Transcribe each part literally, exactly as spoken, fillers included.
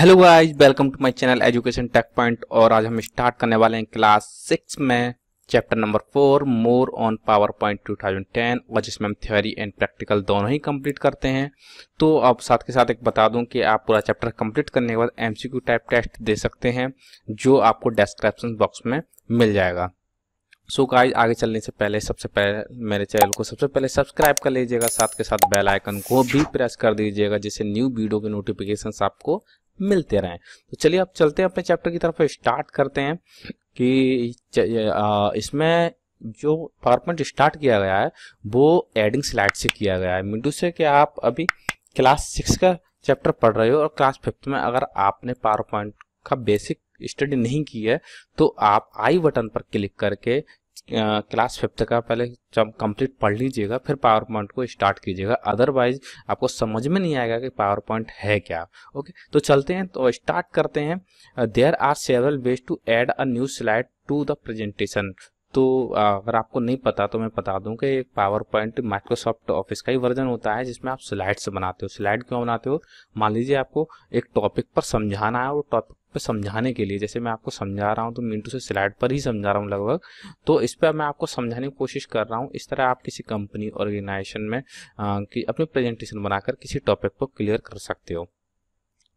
Hello guys, welcome to my channel education tech point. और आज हम स्टार्ट करने वाले हैं क्लास सिक्स में chapter number four more on power point two thousand ten, और जिसमें हम थ्योरी एंड प्रैक्टिकल दोनों ही कंप्लीट करते हैं। तो अब साथ के साथ एक बता दूं कि आप पूरा चैप्टर कंप्लीट करने के बाद एमसीक्यू टाइप टेस्ट दे सकते हैं जो आपको डिस्क्रिप्शन बॉक्स में मिल जाएगा। सो so गाइस, आगे चलने से पहले सबसे पहले मेरे चैनल को सबसे पहले सब्सक्राइब कर लीजिएगा, साथ के साथ बेल आइकन को भी प्रेस कर दीजिएगा जिससे न्यू वीडियो के नोटिफिकेशंस आपको मिलते रहें। तो चलिए आप चलते हैं अपने चैप्टर की तरफ, स्टार्ट करते हैं कि इसमें जो पावरपॉइंट स्टार्ट किया गया है वो एडिंग स्लाइड से किया गया है। मिंटू से कि आप अभी क्लास सिक्स का चैप्टर पढ़ रहे हो और क्लास फिफ्थ में अगर आपने पावरपॉइंट का बेसिक स्टडी नहीं की है तो आप आई बटन पर क्लिक करके क्लास फिफ्थ का पहले जब कंप्लीट पढ़ लीजिएगा फिर पावर पॉइंट को स्टार्ट कीजिएगा, अदरवाइज आपको समझ में नहीं आएगा कि पावर पॉइंट है क्या। ओके, तो चलते हैं, तो स्टार्ट करते हैं। There are several ways to add a new slide to the presentation. तो अगर आपको नहीं पता तो मैं बता दूं कि एक पावर पॉइंट माइक्रोसॉफ्ट ऑफिस का ही वर्जन होता है जिसमें आप स्लाइड्स बनाते हो। स्लाइड क्यों बनाते हो? मान लीजिए आपको एक टॉपिक पर समझाना है और टॉपिक पे समझाने के लिए, जैसे मैं आपको समझा रहा हूँ तो मिनटू से स्लाइड पर ही समझा रहा हूँ लगभग, तो इस पर मैं आपको समझाने की कोशिश कर रहा हूँ। इस तरह आप किसी कंपनी ऑर्गेनाइजेशन में आ, कि अपने प्रेजेंटेशन बनाकर किसी टॉपिक को क्लियर कर सकते हो।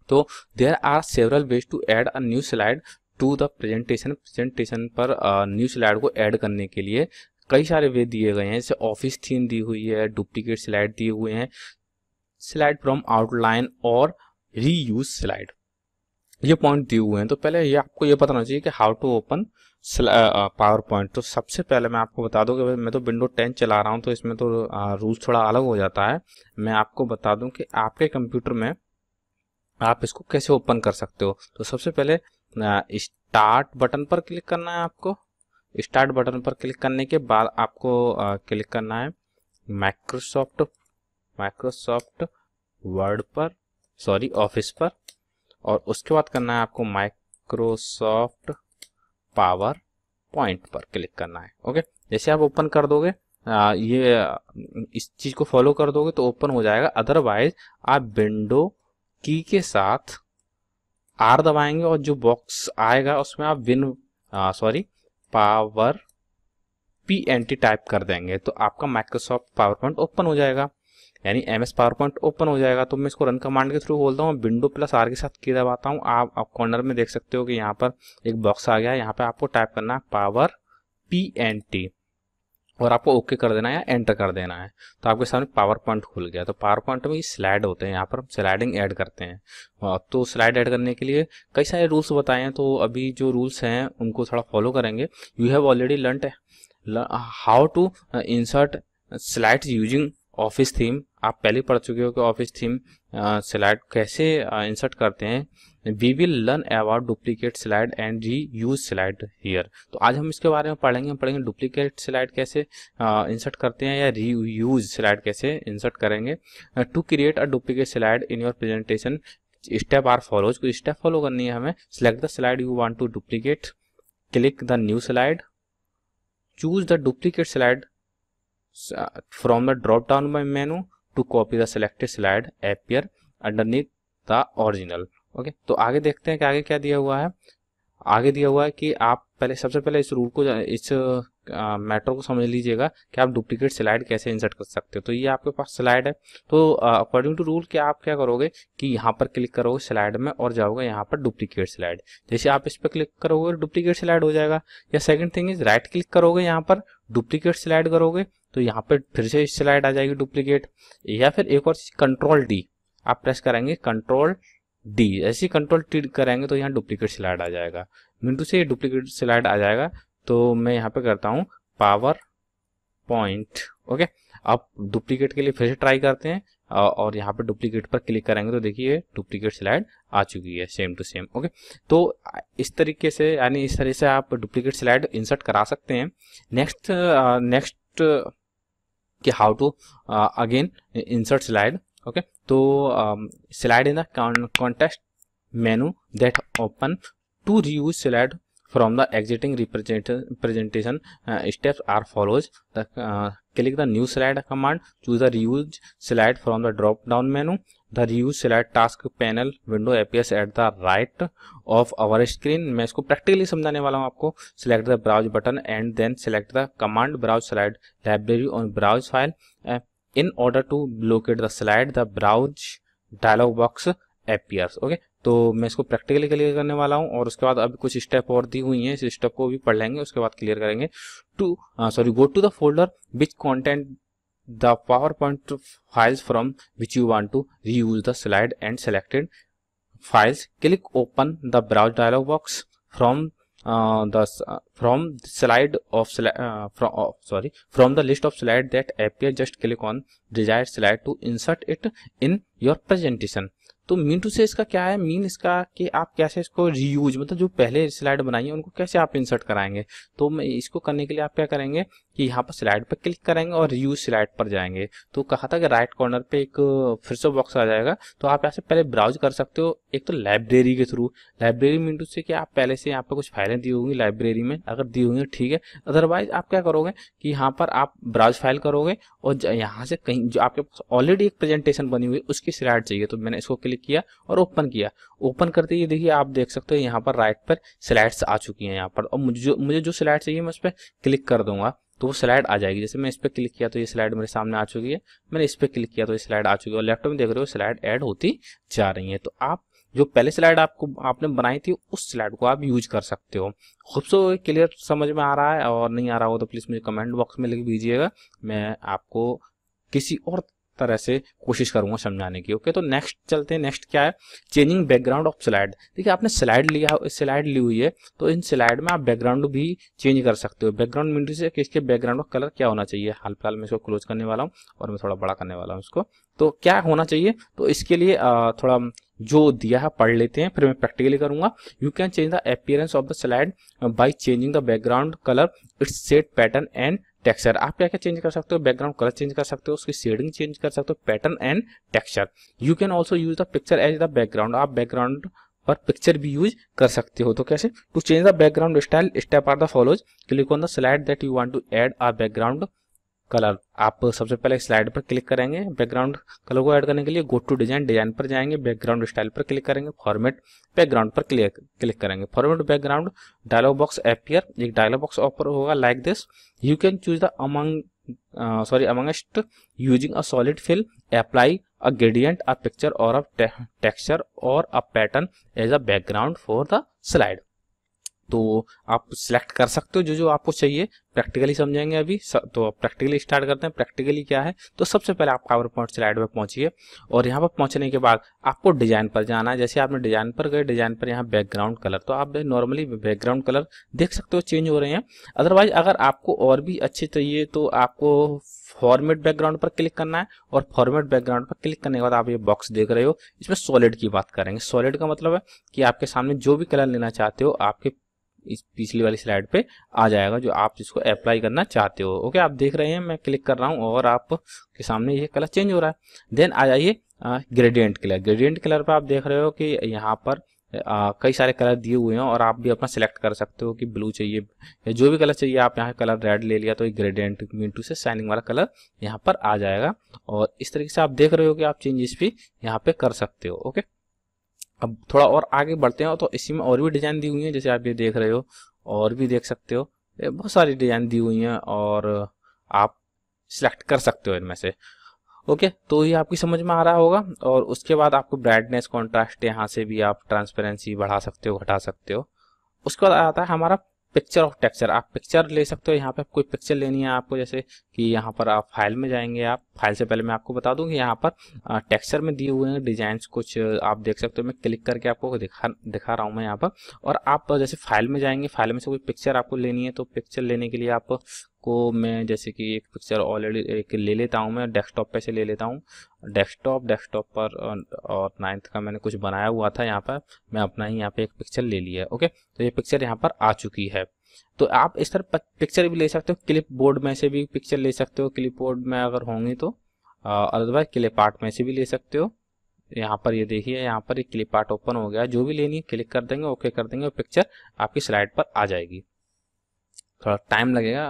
तो there are several ways to add a new slide to the presentation. Presentation पर न्यू स्लाइड को ऐड करने के लिए कई सारे वे दिए गए हैं, जैसे ऑफिस थीम दी हुई है, डुप्लीकेट स्लाइड दिए हुए हैं, स्लाइड फ्रॉम आउटलाइन और रीयूज स्लाइड, ये पॉइंट दिए हुए हैं। तो पहले ये आपको ये पता होना चाहिए कि how to open PowerPoint. तो सबसे पहले मैं आपको बता दूं कि मैं तो विंडो टेन चला रहा हूं तो इसमें तो रूल थोड़ा अलग हो जाता है। मैं आपको बता दूं कि आपके कंप्यूटर में आप इसको कैसे ओपन कर सकते हो। तो सबसे पहले स्टार्ट बटन पर क्लिक करना है आपको। स्टार्ट बटन पर क्लिक करने के बाद आपको क्लिक करना है माइक्रोसॉफ्ट माइक्रोसॉफ्ट वर्ड पर, सॉरी ऑफिस पर, और उसके बाद करना है आपको माइक्रोसॉफ्ट पावर पॉइंट पर क्लिक करना है। ओके, जैसे आप ओपन कर दोगे आ, ये इस चीज़ को फॉलो कर दोगे तो ओपन हो जाएगा, अदरवाइज आप विंडो की के साथ आर दबाएंगे और जो बॉक्स आएगा उसमें आप win sorry power P N T type कर देंगे तो आपका माइक्रोसॉफ्ट पावर पॉइंट ओपन हो जाएगा, यानी M S power point open हो जाएगा। तो मैं इसको रन कमांड के थ्रू बोलता हूँ, विंडो प्लस आर के साथ की दबाता हूँ। आप आप कॉर्नर में देख सकते हो कि यहाँ पर एक बॉक्स आ गया है, यहाँ पे आपको टाइप करना है पावर पी एन टी और आपको ओके कर देना है या एंटर कर देना है। तो आपके सामने पावर पॉइंट खुल गया। तो पावर पॉइंट में ये स्लाइड होते हैं, यहाँ पर हम स्लाइडिंग ऐड करते हैं। तो स्लाइड ऐड करने के लिए कई सारे रूल्स बताए हैं, तो अभी जो रूल्स हैं उनको थोड़ा फॉलो करेंगे। You have already learn how to insert slides using office theme. आप पहले पढ़ चुके हो कि ऑफिस थीम स्लाइड कैसे इंसर्ट करते हैं। We will learn about duplicate slide and reuse slide here. तो आज हम इसके बारे में पढ़ेंगे हम पढ़ेंगे डुप्लीकेट स्लाइड कैसे इंसर्ट करते हैं या री यूज स्लाइड कैसे इंसर्ट करेंगे। To create a duplicate slide in your presentation step are follows. कुछ स्टेप फॉलो करनी है हमें। Select the slide you want to duplicate, click the new slide, choose the duplicate slide from the drop down menu to copy the selected slide appear underneath the original. Okay, तो आगे देखते हैं कि आगे क्या दिया हुआ है। आगे दिया हुआ है कि आप पहले सबसे पहले इस रूल को इस मैटर को समझ लीजिएगा कि आप डुप्लीकेट स्लाइड कैसे इंसर्ट कर सकते हो। तो ये आपके पास स्लाइड है, तो अकॉर्डिंग टू रूल क्या आप क्या करोगे कि यहाँ पर क्लिक करोगे स्लाइड में और जाओगे यहाँ पर डुप्लीकेट स्लाइड। जैसे आप इस पर क्लिक करोगे डुप्लीकेट स्लाइड हो जाएगा, या second thing is right click करोगे यहाँ पर डुप्लीकेट स्लाइड करोगे तो यहाँ पर फिर से स्लाइड आ जाएगी डुप्लीकेट। या फिर एक और कंट्रोल डी आप प्रेस करेंगे, कंट्रोल डी, ऐसे कंट्रोल टी करेंगे तो यहाँ डुप्लीकेट स्लाइड आ जाएगा। मिनटू से डुप्लीकेट स्लाइड आ जाएगा। तो मैं यहाँ पे करता हूँ पावर पॉइंट। ओके, अब डुप्लीकेट के लिए फिर से ट्राई करते हैं और यहाँ पे डुप्लीकेट पर क्लिक करेंगे तो देखिए डुप्लीकेट स्लाइड आ चुकी है, सेम टू सेम। ओके, तो इस तरीके से यानी इस तरह से आप डुप्लीकेट स्लाइड इंसर्ट करा सकते हैं। नेक्स्ट नेक्स्ट कि how to again insert slide. Okay, तो slide in the context menu that open to reuse slide from the existing representation steps are follows. Click the new slide command, choose the reuse slide from the drop down menu, The reuse select task panel window appears at the right of our screen. मैं इसको practically समझाने वाला हूँ आपको. Select the browse button and then select the command browse slide library on browse file. In order to locate the slide, the browse dialog box appears. Okay, तो मैं इसको practically clear करने वाला हूँ और उसके बाद अभी कुछ स्टेप और दी हुई हैं, इस स्टेप को भी पढ़ लेंगे, उसके बाद क्लियर करेंगे. To sorry go to the folder which content the PowerPoint files from which you want to reuse the slide and selected files. Click open the browse dialog box from uh, the uh, from the slide of uh, from oh, sorry from the list of slide that appear. Just click on desired slide to insert it in your presentation. तो mean to say इसका क्या है, mean इसका कि आप कैसे इसको reuse, मतलब जो पहले स्लाइड बनाई है उनको कैसे आप इंसर्ट कराएंगे. तो मैं इसको करने के लिए आप क्या करेंगे कि यहाँ पर स्लाइड पर क्लिक करेंगे और रीयूज स्लाइड पर जाएंगे. तो कहा था कि राइट कॉर्नर पे एक फिर से बॉक्स आ जाएगा, तो आप यहाँ से पहले ब्राउज कर सकते हो, एक तो लाइब्रेरी के थ्रू. लाइब्रेरी मीन टू से कि आप पहले से यहाँ पर कुछ फाइलें दी होंगी लाइब्रेरी में, अगर दी होंगी ठीक है, अदरवाइज आप क्या करोगे कि यहाँ पर आप ब्राउज फाइल करोगे और यहाँ से कहीं जो आपके पास ऑलरेडी एक प्रेजेंटेशन बनी हुई उसकी स्लाइड चाहिए. तो मैंने इसको किया और ओपन किया. ओपन करते ही देखिए आप देख सकते हो यहाँ पर राइट पर स्लाइड्स आ चुकी हैं यहाँ पर, और मुझे जो मुझे जो स्लाइड चाहिए मैं उस पर क्लिक कर दूंगा तो वो स्लाइड आ जाएगी. जैसे मैं इस पर क्लिक किया तो ये स्लाइड मेरे सामने आ चुकी है, मैंने इस पर क्लिक किया तो ये स्लाइड आ चुकी है, और लैपटॉप में देख रहे हो स्लाइड ऐड होती जा रही है. तो आप जो पहले स्लाइड आपको आपने बनाई थी उस स्लाइड को आप यूज कर सकते हो. खुद सो क्लियर समझ में आ रहा है, और नहीं आ रहा हो तो प्लीज मुझे कमेंट बॉक्स में लिख दीजिएगा, मैं आपको किसी और तरह से कोशिश करूंगा समझाने की. ओके, तो नेक्स्ट चलते हैं. नेक्स्ट क्या है, चेंजिंग बैकग्राउंड ऑफ स्लाइड. देखिए आपने स्लाइड लिया, स्लाइड ली हुई है तो इन स्लाइड में आप बैकग्राउंड भी चेंज कर सकते हो. बैकग्राउंड विंडो से किसके बैकग्राउंड का कलर क्या होना चाहिए, हाल फिलहाल मैं इसको क्लोज करने वाला हूँ और मैं थोड़ा बड़ा करने वाला हूँ इसको, तो क्या होना चाहिए. तो इसके लिए थोड़ा जो दिया है पढ़ लेते हैं, फिर मैं प्रैक्टिकली करूंगा. You can change the appearance of the slide by changing the background colour, its shade, pattern and texture. आप क्या क्या चेंज कर सकते हो, बैकग्राउंड कलर चेंज कर सकते हो, उसकी शेडिंग चेंज कर सकते हो, pattern and texture. You can also use the picture as the background. आप बैकग्राउंड पर पिक्चर भी यूज कर सकते हो. तो कैसे, to change the background style step are the follows. Click on the slide that you want to add a background colour. आप सबसे पहले स्लाइड पर क्लिक करेंगे बैकग्राउंड कलर को ऐड करने के लिए. गो टू डिजाइन, डिजाइन पर जाएंगे, बैकग्राउंड स्टाइल पर क्लिक करेंगे, फॉर्मेट बैकग्राउंड पर क्लिक क्लिक करेंगे. Format background dialog box appear, एक डायलॉग बॉक्स ओपन होगा like this. You can choose the among sorry amongst using a solid fill, apply a gradient, a picture और a texture और a pattern as a background for the slide. तो आप select कर सकते हो जो जो आपको चाहिए. प्रैक्टिकली समझेंगे अभी, तो प्रैक्टिकली स्टार्ट करते हैं. प्रैक्टिकली क्या है, तो सबसे पहले आप पावर पॉइंट स्लाइड पर पहुंचिए और यहाँ पर पहुंचने के बाद आपको डिजाइन पर जाना है. जैसे आपने डिजाइन पर गए, डिजाइन पर यहाँ बैकग्राउंड कलर, तो आप नॉर्मली बैकग्राउंड कलर देख सकते हो चेंज हो रहे हैं. अदरवाइज अगर आपको और भी अच्छे चाहिए तो आपको फॉर्मेट बैकग्राउंड पर क्लिक करना है, और फॉर्मेट बैकग्राउंड पर क्लिक करने के बाद आप ये बॉक्स देख रहे हो, इसमें सॉलिड की बात करेंगे. सॉलिड का मतलब है कि आपके सामने जो भी कलर लेना चाहते हो आपके इस पिछली वाली स्लाइड पे आ जाएगा जो आप जिसको अप्लाई करना चाहते हो. ओके, आप देख रहे हैं मैं क्लिक कर रहा हूँ और आप के सामने ये कलर चेंज हो रहा है. देन आ जाइए ग्रेडियंट कलर. ग्रेडियंट कलर पे आप देख रहे हो कि यहाँ पर आ, कई सारे कलर दिए हुए हैं और आप भी अपना सिलेक्ट कर सकते हो कि ब्लू चाहिए या जो भी कलर चाहिए. आप यहाँ कलर रेड ले लिया तो ग्रेडियंट मिनटू से शाइनिंग वाला कलर यहाँ पर आ जाएगा, और इस तरीके से आप देख रहे हो कि आप चेंजेस भी यहाँ पे कर सकते हो. ओके, अब थोड़ा और आगे बढ़ते हैं. तो इसी में और भी डिज़ाइन दी हुई हैं, जैसे आप ये देख रहे हो और भी देख सकते हो, बहुत सारी डिज़ाइन दी हुई हैं और आप सिलेक्ट कर सकते हो इनमें से. ओके, तो ये आपकी समझ में आ रहा होगा. और उसके बाद आपको ब्राइटनेस, कॉन्ट्रास्ट, यहाँ से भी आप ट्रांसपेरेंसी बढ़ा सकते हो, घटा सकते हो. उसके बाद आता है हमारा पिक्चर ऑफ टेक्सचर. आप पिक्चर ले सकते हो, यहाँ पे कोई पिक्चर लेनी है आपको, जैसे कि यहाँ पर आप फाइल में जाएंगे. आप फाइल से पहले मैं आपको बता दूँ कि यहाँ पर टेक्सचर में दिए हुए हैं डिजाइंस कुछ, आप देख सकते हो. मैं क्लिक करके आपको दिखा दिखा रहा हूँ मैं यहाँ पर. और आप जैसे फाइल में जाएंगे, फाइल में से कोई पिक्चर आपको लेनी है, तो पिक्चर लेने के लिए आपको मैं जैसे कि एक पिक्चर ऑलरेडी एक ले लेता हूँ, मैं डेस्कटॉप पे से ले लेता हूँ. डेस्कटॉप डेस्कटॉप पर और नाइन्थ का मैंने कुछ बनाया हुआ था, यहाँ पर मैं अपना ही यहाँ पे एक पिक्चर ले लिया. ओके, तो ये पिक्चर यहाँ पर आ चुकी है. तो आप इस तरह पिक्चर भी ले सकते हो, क्लिप बोर्ड में से भी पिक्चर ले सकते हो, क्लिप बोर्ड में अगर होंगी तो, अदरवाइज क्लिप आर्ट में से भी ले सकते हो. यहाँ पर ये यह देखिए, यहाँ पर एक क्लिप आर्ट ओपन हो गया. जो भी लेनी है क्लिक कर देंगे, ओके कर देंगे, और पिक्चर आपकी स्लाइड पर आ जाएगी. थोड़ा टाइम लगेगा,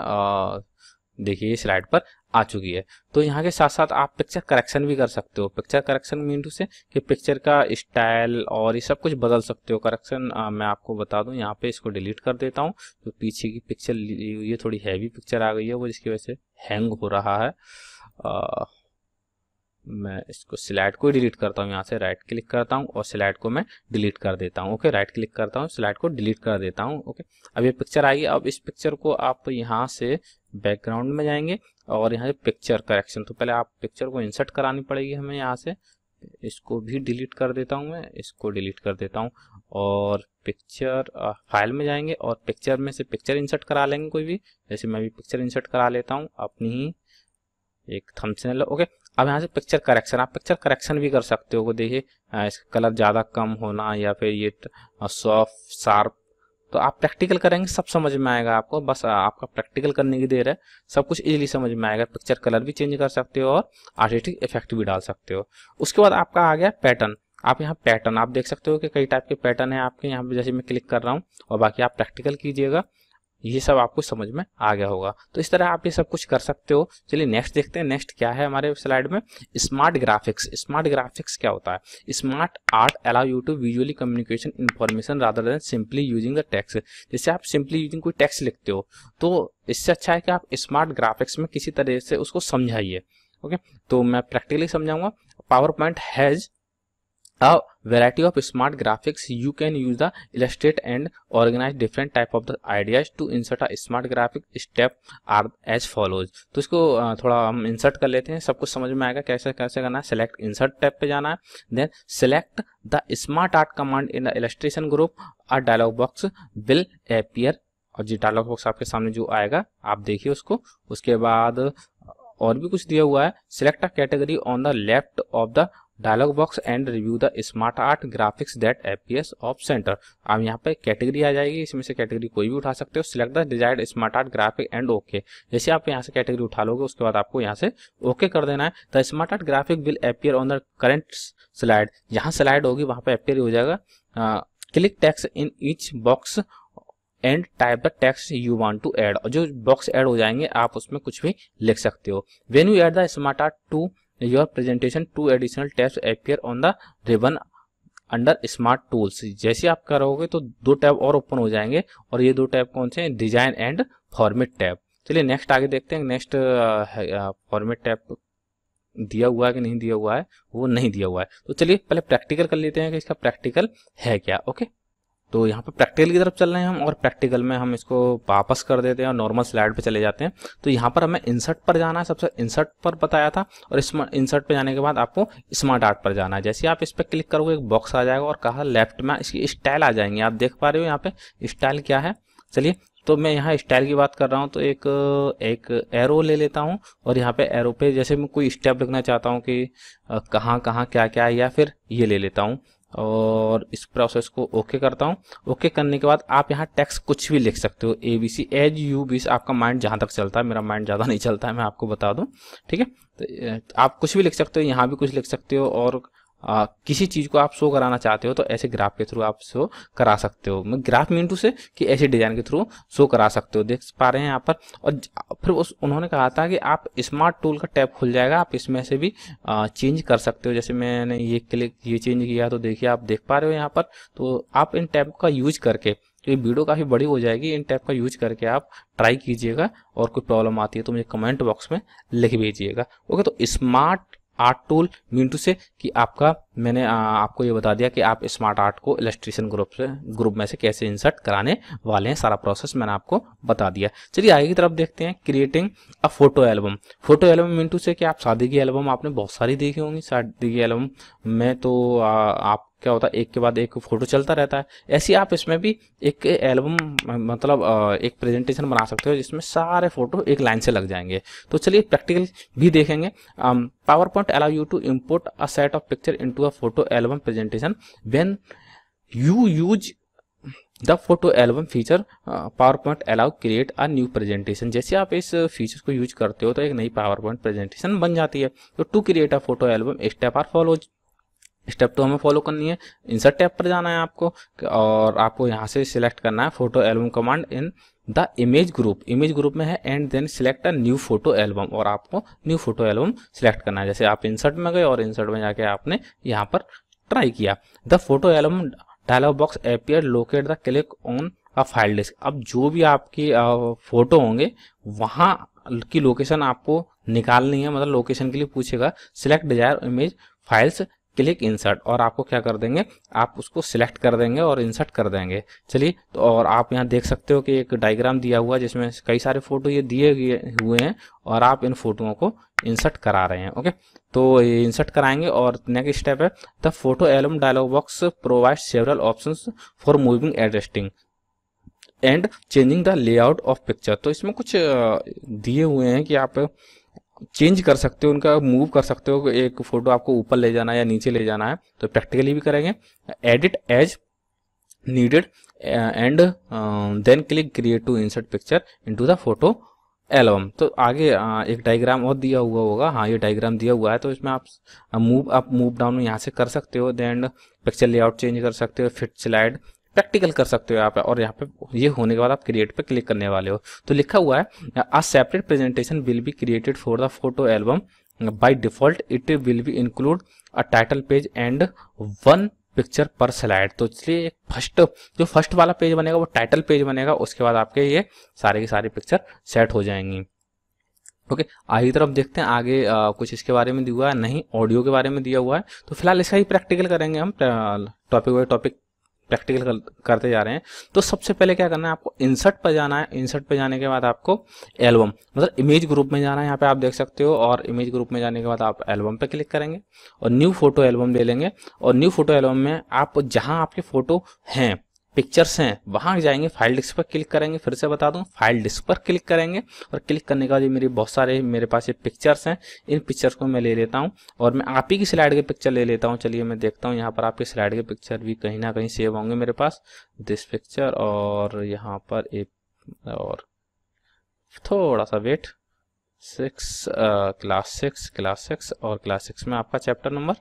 देखिए ये स्लाइड पर आ चुकी है। तो यहाँ के साथ साथ आप पिक्चर करेक्शन भी कर सकते हो। पिक्चर करेक्शन मीनू से कि पिक्चर का स्टाइल और ये सब कुछ बदल सकते हो। करेक्शन मैं आपको बता दूं, यहाँ पे इसको डिलीट कर देता हूँ। तो पीछे की पिक्चर ये थोड़ी हैवी पिक्चर आ गई है वो, जिसकी वजह से हैंग हो रहा है। आ, मैं इसको स्लाइड को डिलीट करता हूँ, यहाँ से राइट क्लिक करता हूँ और स्लाइड को मैं डिलीट कर देता हूँ। ओके, राइट क्लिक करता हूँ, स्लाइड को डिलीट कर देता हूँ। ओके, अब ये पिक्चर आएगी। अब इस पिक्चर को आप यहाँ से बैकग्राउंड में जाएंगे और यहाँ से पिक्चर करेक्शन, तो पहले आप पिक्चर को इंसर्ट करानी पड़ेगी हमें यहाँ से। इसको भी डिलीट कर देता हूँ, मैं इसको डिलीट कर देता हूँ और पिक्चर फाइल में जाएंगे और पिक्चर में से पिक्चर इंसर्ट करा लेंगे कोई भी। जैसे मैं भी पिक्चर इंसर्ट करा लेता हूँ अपनी ही एक थंबनेल। ओके, अब यहाँ से पिक्चर करेक्शन, आप पिक्चर करेक्शन भी कर सकते हो। देखिए इसका कलर ज़्यादा कम होना या फिर ये सॉफ्ट शार्प, तो आप प्रैक्टिकल करेंगे सब समझ में आएगा आपको। बस आपका प्रैक्टिकल करने की देर है, सब कुछ इजीली समझ में आएगा। पिक्चर कलर भी चेंज कर सकते हो और आर्टिस्टिक इफेक्ट भी डाल सकते हो। उसके बाद आपका आ गया पैटर्न। आप यहाँ पैटर्न आप देख सकते हो कि कई टाइप के पैटर्न है आपके यहाँ पे, जैसे मैं क्लिक कर रहा हूँ और बाकी आप प्रैक्टिकल कीजिएगा, ये सब आपको समझ में आ गया होगा। तो इस तरह आप ये सब कुछ कर सकते हो। चलिए नेक्स्ट देखते हैं, नेक्स्ट क्या है हमारे स्लाइड में, स्मार्ट ग्राफिक्स। स्मार्ट ग्राफिक्स क्या होता है? Smart art allow you to visually communication information rather than simply using the text. जैसे आप सिंपली यूजिंग कोई टेक्स्ट लिखते हो, तो इससे अच्छा है कि आप स्मार्ट ग्राफिक्स में किसी तरह से उसको समझाइए। ओके, तो मैं प्रैक्टिकली समझाऊंगा। PowerPoint has A variety of smart graphics you can use the illustrate and organize different type of the ideas to insert a smart graphic step are as follows। तो इसको थोड़ा हम insert कर लेते हैं, सब कुछ समझ में आएगा कैसे कैसे करना है। सेलेक्ट इंसर्ट टैब पे जाना है, then select the smart art command in the illustration group. A dialog box will appear, और जी डायलॉग बॉक्स आपके सामने जो आएगा आप देखिए उसको। उसके बाद और भी कुछ दिया हुआ है, select a category on the left of the dialog box and review the smart art graphics that appears of centre. आप यहाँ पे कैटेगरी आ जाएगी, इसमें से कैटेगरी कोई भी उठा सकते हो। Select the desired smart art graphic and okay. जैसे आप यहाँ से कैटेगरी उठा लोगे उसके बाद आपको यहाँ से ओके कर देना है। The smart art graphic will appear on the current slide, जहाँ स्लाइड होगी वहाँ पे अपीयर हो जाएगा। Click text in each box and type the text you want to add, और जो बॉक्स ऐड हो जाएंगे आप उसमें कुछ भी लिख सकते हो। When you add the smart art to your presentation two additional tabs appear on the ribbon under smart tools. जैसे आप करोगे तो दो टैब और ओपन हो जाएंगे, और ये दो टैब कौन से हैं? Design and format tab. चलिए नेक्स्ट आगे देखते हैं। नेक्स्ट फॉर्मेट टैब दिया हुआ है कि नहीं दिया हुआ है, वो नहीं दिया हुआ है। तो चलिए पहले प्रैक्टिकल कर लेते हैं कि इसका प्रैक्टिकल है क्या। ओके, तो यहाँ पे प्रैक्टिकल की तरफ चल रहे हैं हम, और प्रैक्टिकल में हम इसको वापस कर देते हैं और नॉर्मल स्लाइड पे चले जाते हैं। तो यहाँ पर हमें इंसर्ट पर जाना है, सबसे इंसर्ट पर बताया था, और स्मार्ट इंसर्ट पे जाने के बाद आपको स्मार्ट आर्ट पर जाना है। जैसे आप इस पर क्लिक करोगे एक बॉक्स आ जाएगा और कहा लेफ्ट में इसकी स्टाइल आ जाएंगे। आप देख पा रहे हो यहाँ पे स्टाइल क्या है। चलिए, तो मैं यहाँ स्टाइल की बात कर रहा हूँ, तो एक एक एरो ले लेता हूँ और यहाँ पे एरो पे जैसे मैं कोई स्टेप लिखना चाहता हूँ कि कहाँ कहाँ क्या क्या है, या फिर ये ले लेता हूँ और इस प्रोसेस को ओके करता हूँ। ओके करने के बाद आप यहाँ टेक्स्ट कुछ भी लिख सकते हो, A B C as you be, आपका माइंड जहाँ तक चलता है। मेरा माइंड ज़्यादा नहीं चलता है, मैं आपको बता दूँ, ठीक है। तो आप कुछ भी लिख सकते हो, यहाँ भी कुछ लिख सकते हो, और आ, किसी चीज़ को आप शो कराना चाहते हो तो ऐसे ग्राफ के थ्रू आप शो करा सकते हो। मैं ग्राफ मिनटू से कि ऐसे डिज़ाइन के थ्रू शो करा सकते हो, देख पा रहे हैं यहाँ पर। और फिर उस उन्होंने कहा था कि आप स्मार्ट टूल का टैब खुल जाएगा, आप इसमें से भी आ, चेंज कर सकते हो। जैसे मैंने ये क्लिक ये चेंज किया, तो देखिए आप देख पा रहे हो यहाँ पर। तो आप इन टैब का यूज करके, तो ये वीडियो काफ़ी बड़ी हो जाएगी, इन टैब का यूज करके आप ट्राई कीजिएगा, और कोई प्रॉब्लम आती है तो मुझे कमेंट बॉक्स में लिख भेजिएगा। ओके, तो स्मार्ट आर्ट टूल मिनटू से कि आपका मैंने आ, आपको ये बता दिया कि आप स्मार्ट आर्ट को इलस्ट्रेशन ग्रुप से ग्रुप में से कैसे इंसर्ट कराने वाले हैं। सारा प्रोसेस मैंने आपको बता दिया। चलिए आगे की तरफ देखते हैं। Creating a photo album. Photo album मिनटू से कि आप शादी की एल्बम आपने बहुत सारी देखी होंगी। शादी की एल्बम में तो आ, आप क्या होता है एक के बाद एक फोटो चलता रहता है, ऐसी आप इसमें भी एक एल्बम मतलब एक प्रेजेंटेशन बना सकते हो जिसमें सारे फोटो एक लाइन से लग जाएंगे। तो चलिए प्रैक्टिकल भी देखेंगे। Power point allow you to import a set of picture into a photo album presentation when you use the photo album feature. Power point allow create a new presentation. जैसे आप इस फीचर को use करते हो तो एक नई power point presentation बन जाती है। तो to create a photo album step are follows. Step तो हमें फॉलो करनी है। इंसर्ट टैब पर जाना है आपको और आपको यहाँ से सिलेक्ट करना है photo album command in the image group. Image group में है and then select a new photo album और आपको न्यू फोटो एल्बम सिलेक्ट करना है। जैसे आप इंसर्ट में गए और इंसर्ट में जाके आपने यहाँ पर ट्राई किया। The photo album dialog box appear, locate the click on a file disk. अब जो भी आपकी फोटो होंगे वहाँ की लोकेशन आपको निकालनी है, मतलब लोकेशन के लिए पूछेगा select desire image files click insert और आपको क्या कर देंगे, आप उसको सिलेक्ट कर देंगे और इंसर्ट कर देंगे। चलिए तो और आप यहाँ देख सकते हो कि एक डायग्राम दिया हुआ है जिसमें कई सारे फोटो ये दिए हुए हैं और आप इन फोटोओं को इंसर्ट करा रहे हैं। ओके तो ये इंसर्ट कराएंगे और नेक्स्ट स्टेप है the photo album dialog box provide several options for moving adjusting and changing the layout of picture. तो इसमें कुछ दिए हुए हैं कि आप चेंज कर सकते हो, उनका मूव कर सकते हो, एक फोटो आपको ऊपर ले जाना है या नीचे ले जाना है, तो प्रैक्टिकली भी करेंगे। Edit as needed and then click create to insert picture into the photo album. तो आगे uh, एक डायग्राम और दिया हुआ होगा, हाँ ये डायग्राम दिया हुआ है, तो इसमें आप मूव अप मूव डाउन यहाँ से कर सकते हो, देन पिक्चर लेआउट चेंज कर सकते हो, फिट स्लाइड प्रैक्टिकल कर सकते हो यहाँ पे। और यहाँ पे ये होने के बाद आप क्रिएट पे क्लिक करने वाले हो। तो लिखा हुआ है a separate presentation will be created for the photo album, by default it will be include a title page and one picture per slide. तो इसलिए एक फर्स्ट जो फर्स्ट वाला पेज बनेगा वो टाइटल पेज बनेगा, उसके बाद आपके ये सारे की सारी पिक्चर सेट हो जाएंगी। ओके आगे तरफ देखते हैं आगे आ, कुछ इसके बारे में दिया हुआ है नहीं, ऑडियो के बारे में दिया हुआ है। तो फिलहाल इसका ही प्रैक्टिकल करेंगे हम, टॉपिक बाई टॉपिक प्रैक्टिकल करते जा रहे हैं। तो सबसे पहले क्या करना है आपको इंसर्ट पर जाना है, इंसर्ट पर जाने के बाद आपको एल्बम मतलब इमेज ग्रुप में जाना है, यहाँ पे आप देख सकते हो, और इमेज ग्रुप में जाने के बाद आप एल्बम पे क्लिक करेंगे और न्यू फोटो एल्बम ले लेंगे। और न्यू फोटो एल्बम में आप जहाँ आपके फोटो हैं, पिक्चर्स हैं, वहाँ जाएंगे, फाइल डिस्क पर क्लिक करेंगे। फिर से बता दूँ, फाइल डिस्क पर क्लिक करेंगे और क्लिक करने के बाद ये मेरे बहुत सारे मेरे पास ये पिक्चर्स हैं, इन पिक्चर्स को मैं ले लेता हूँ और मैं आप ही की स्लाइड के पिक्चर ले लेता हूँ। चलिए मैं देखता हूँ यहाँ पर आपके स्लाइड के पिक्चर भी कहीं ना कहीं सेव होंगे मेरे पास, दिस पिक्चर और यहाँ पर एक और थोड़ा सा wait, six class six class six और क्लास सिक्स में आपका chapter number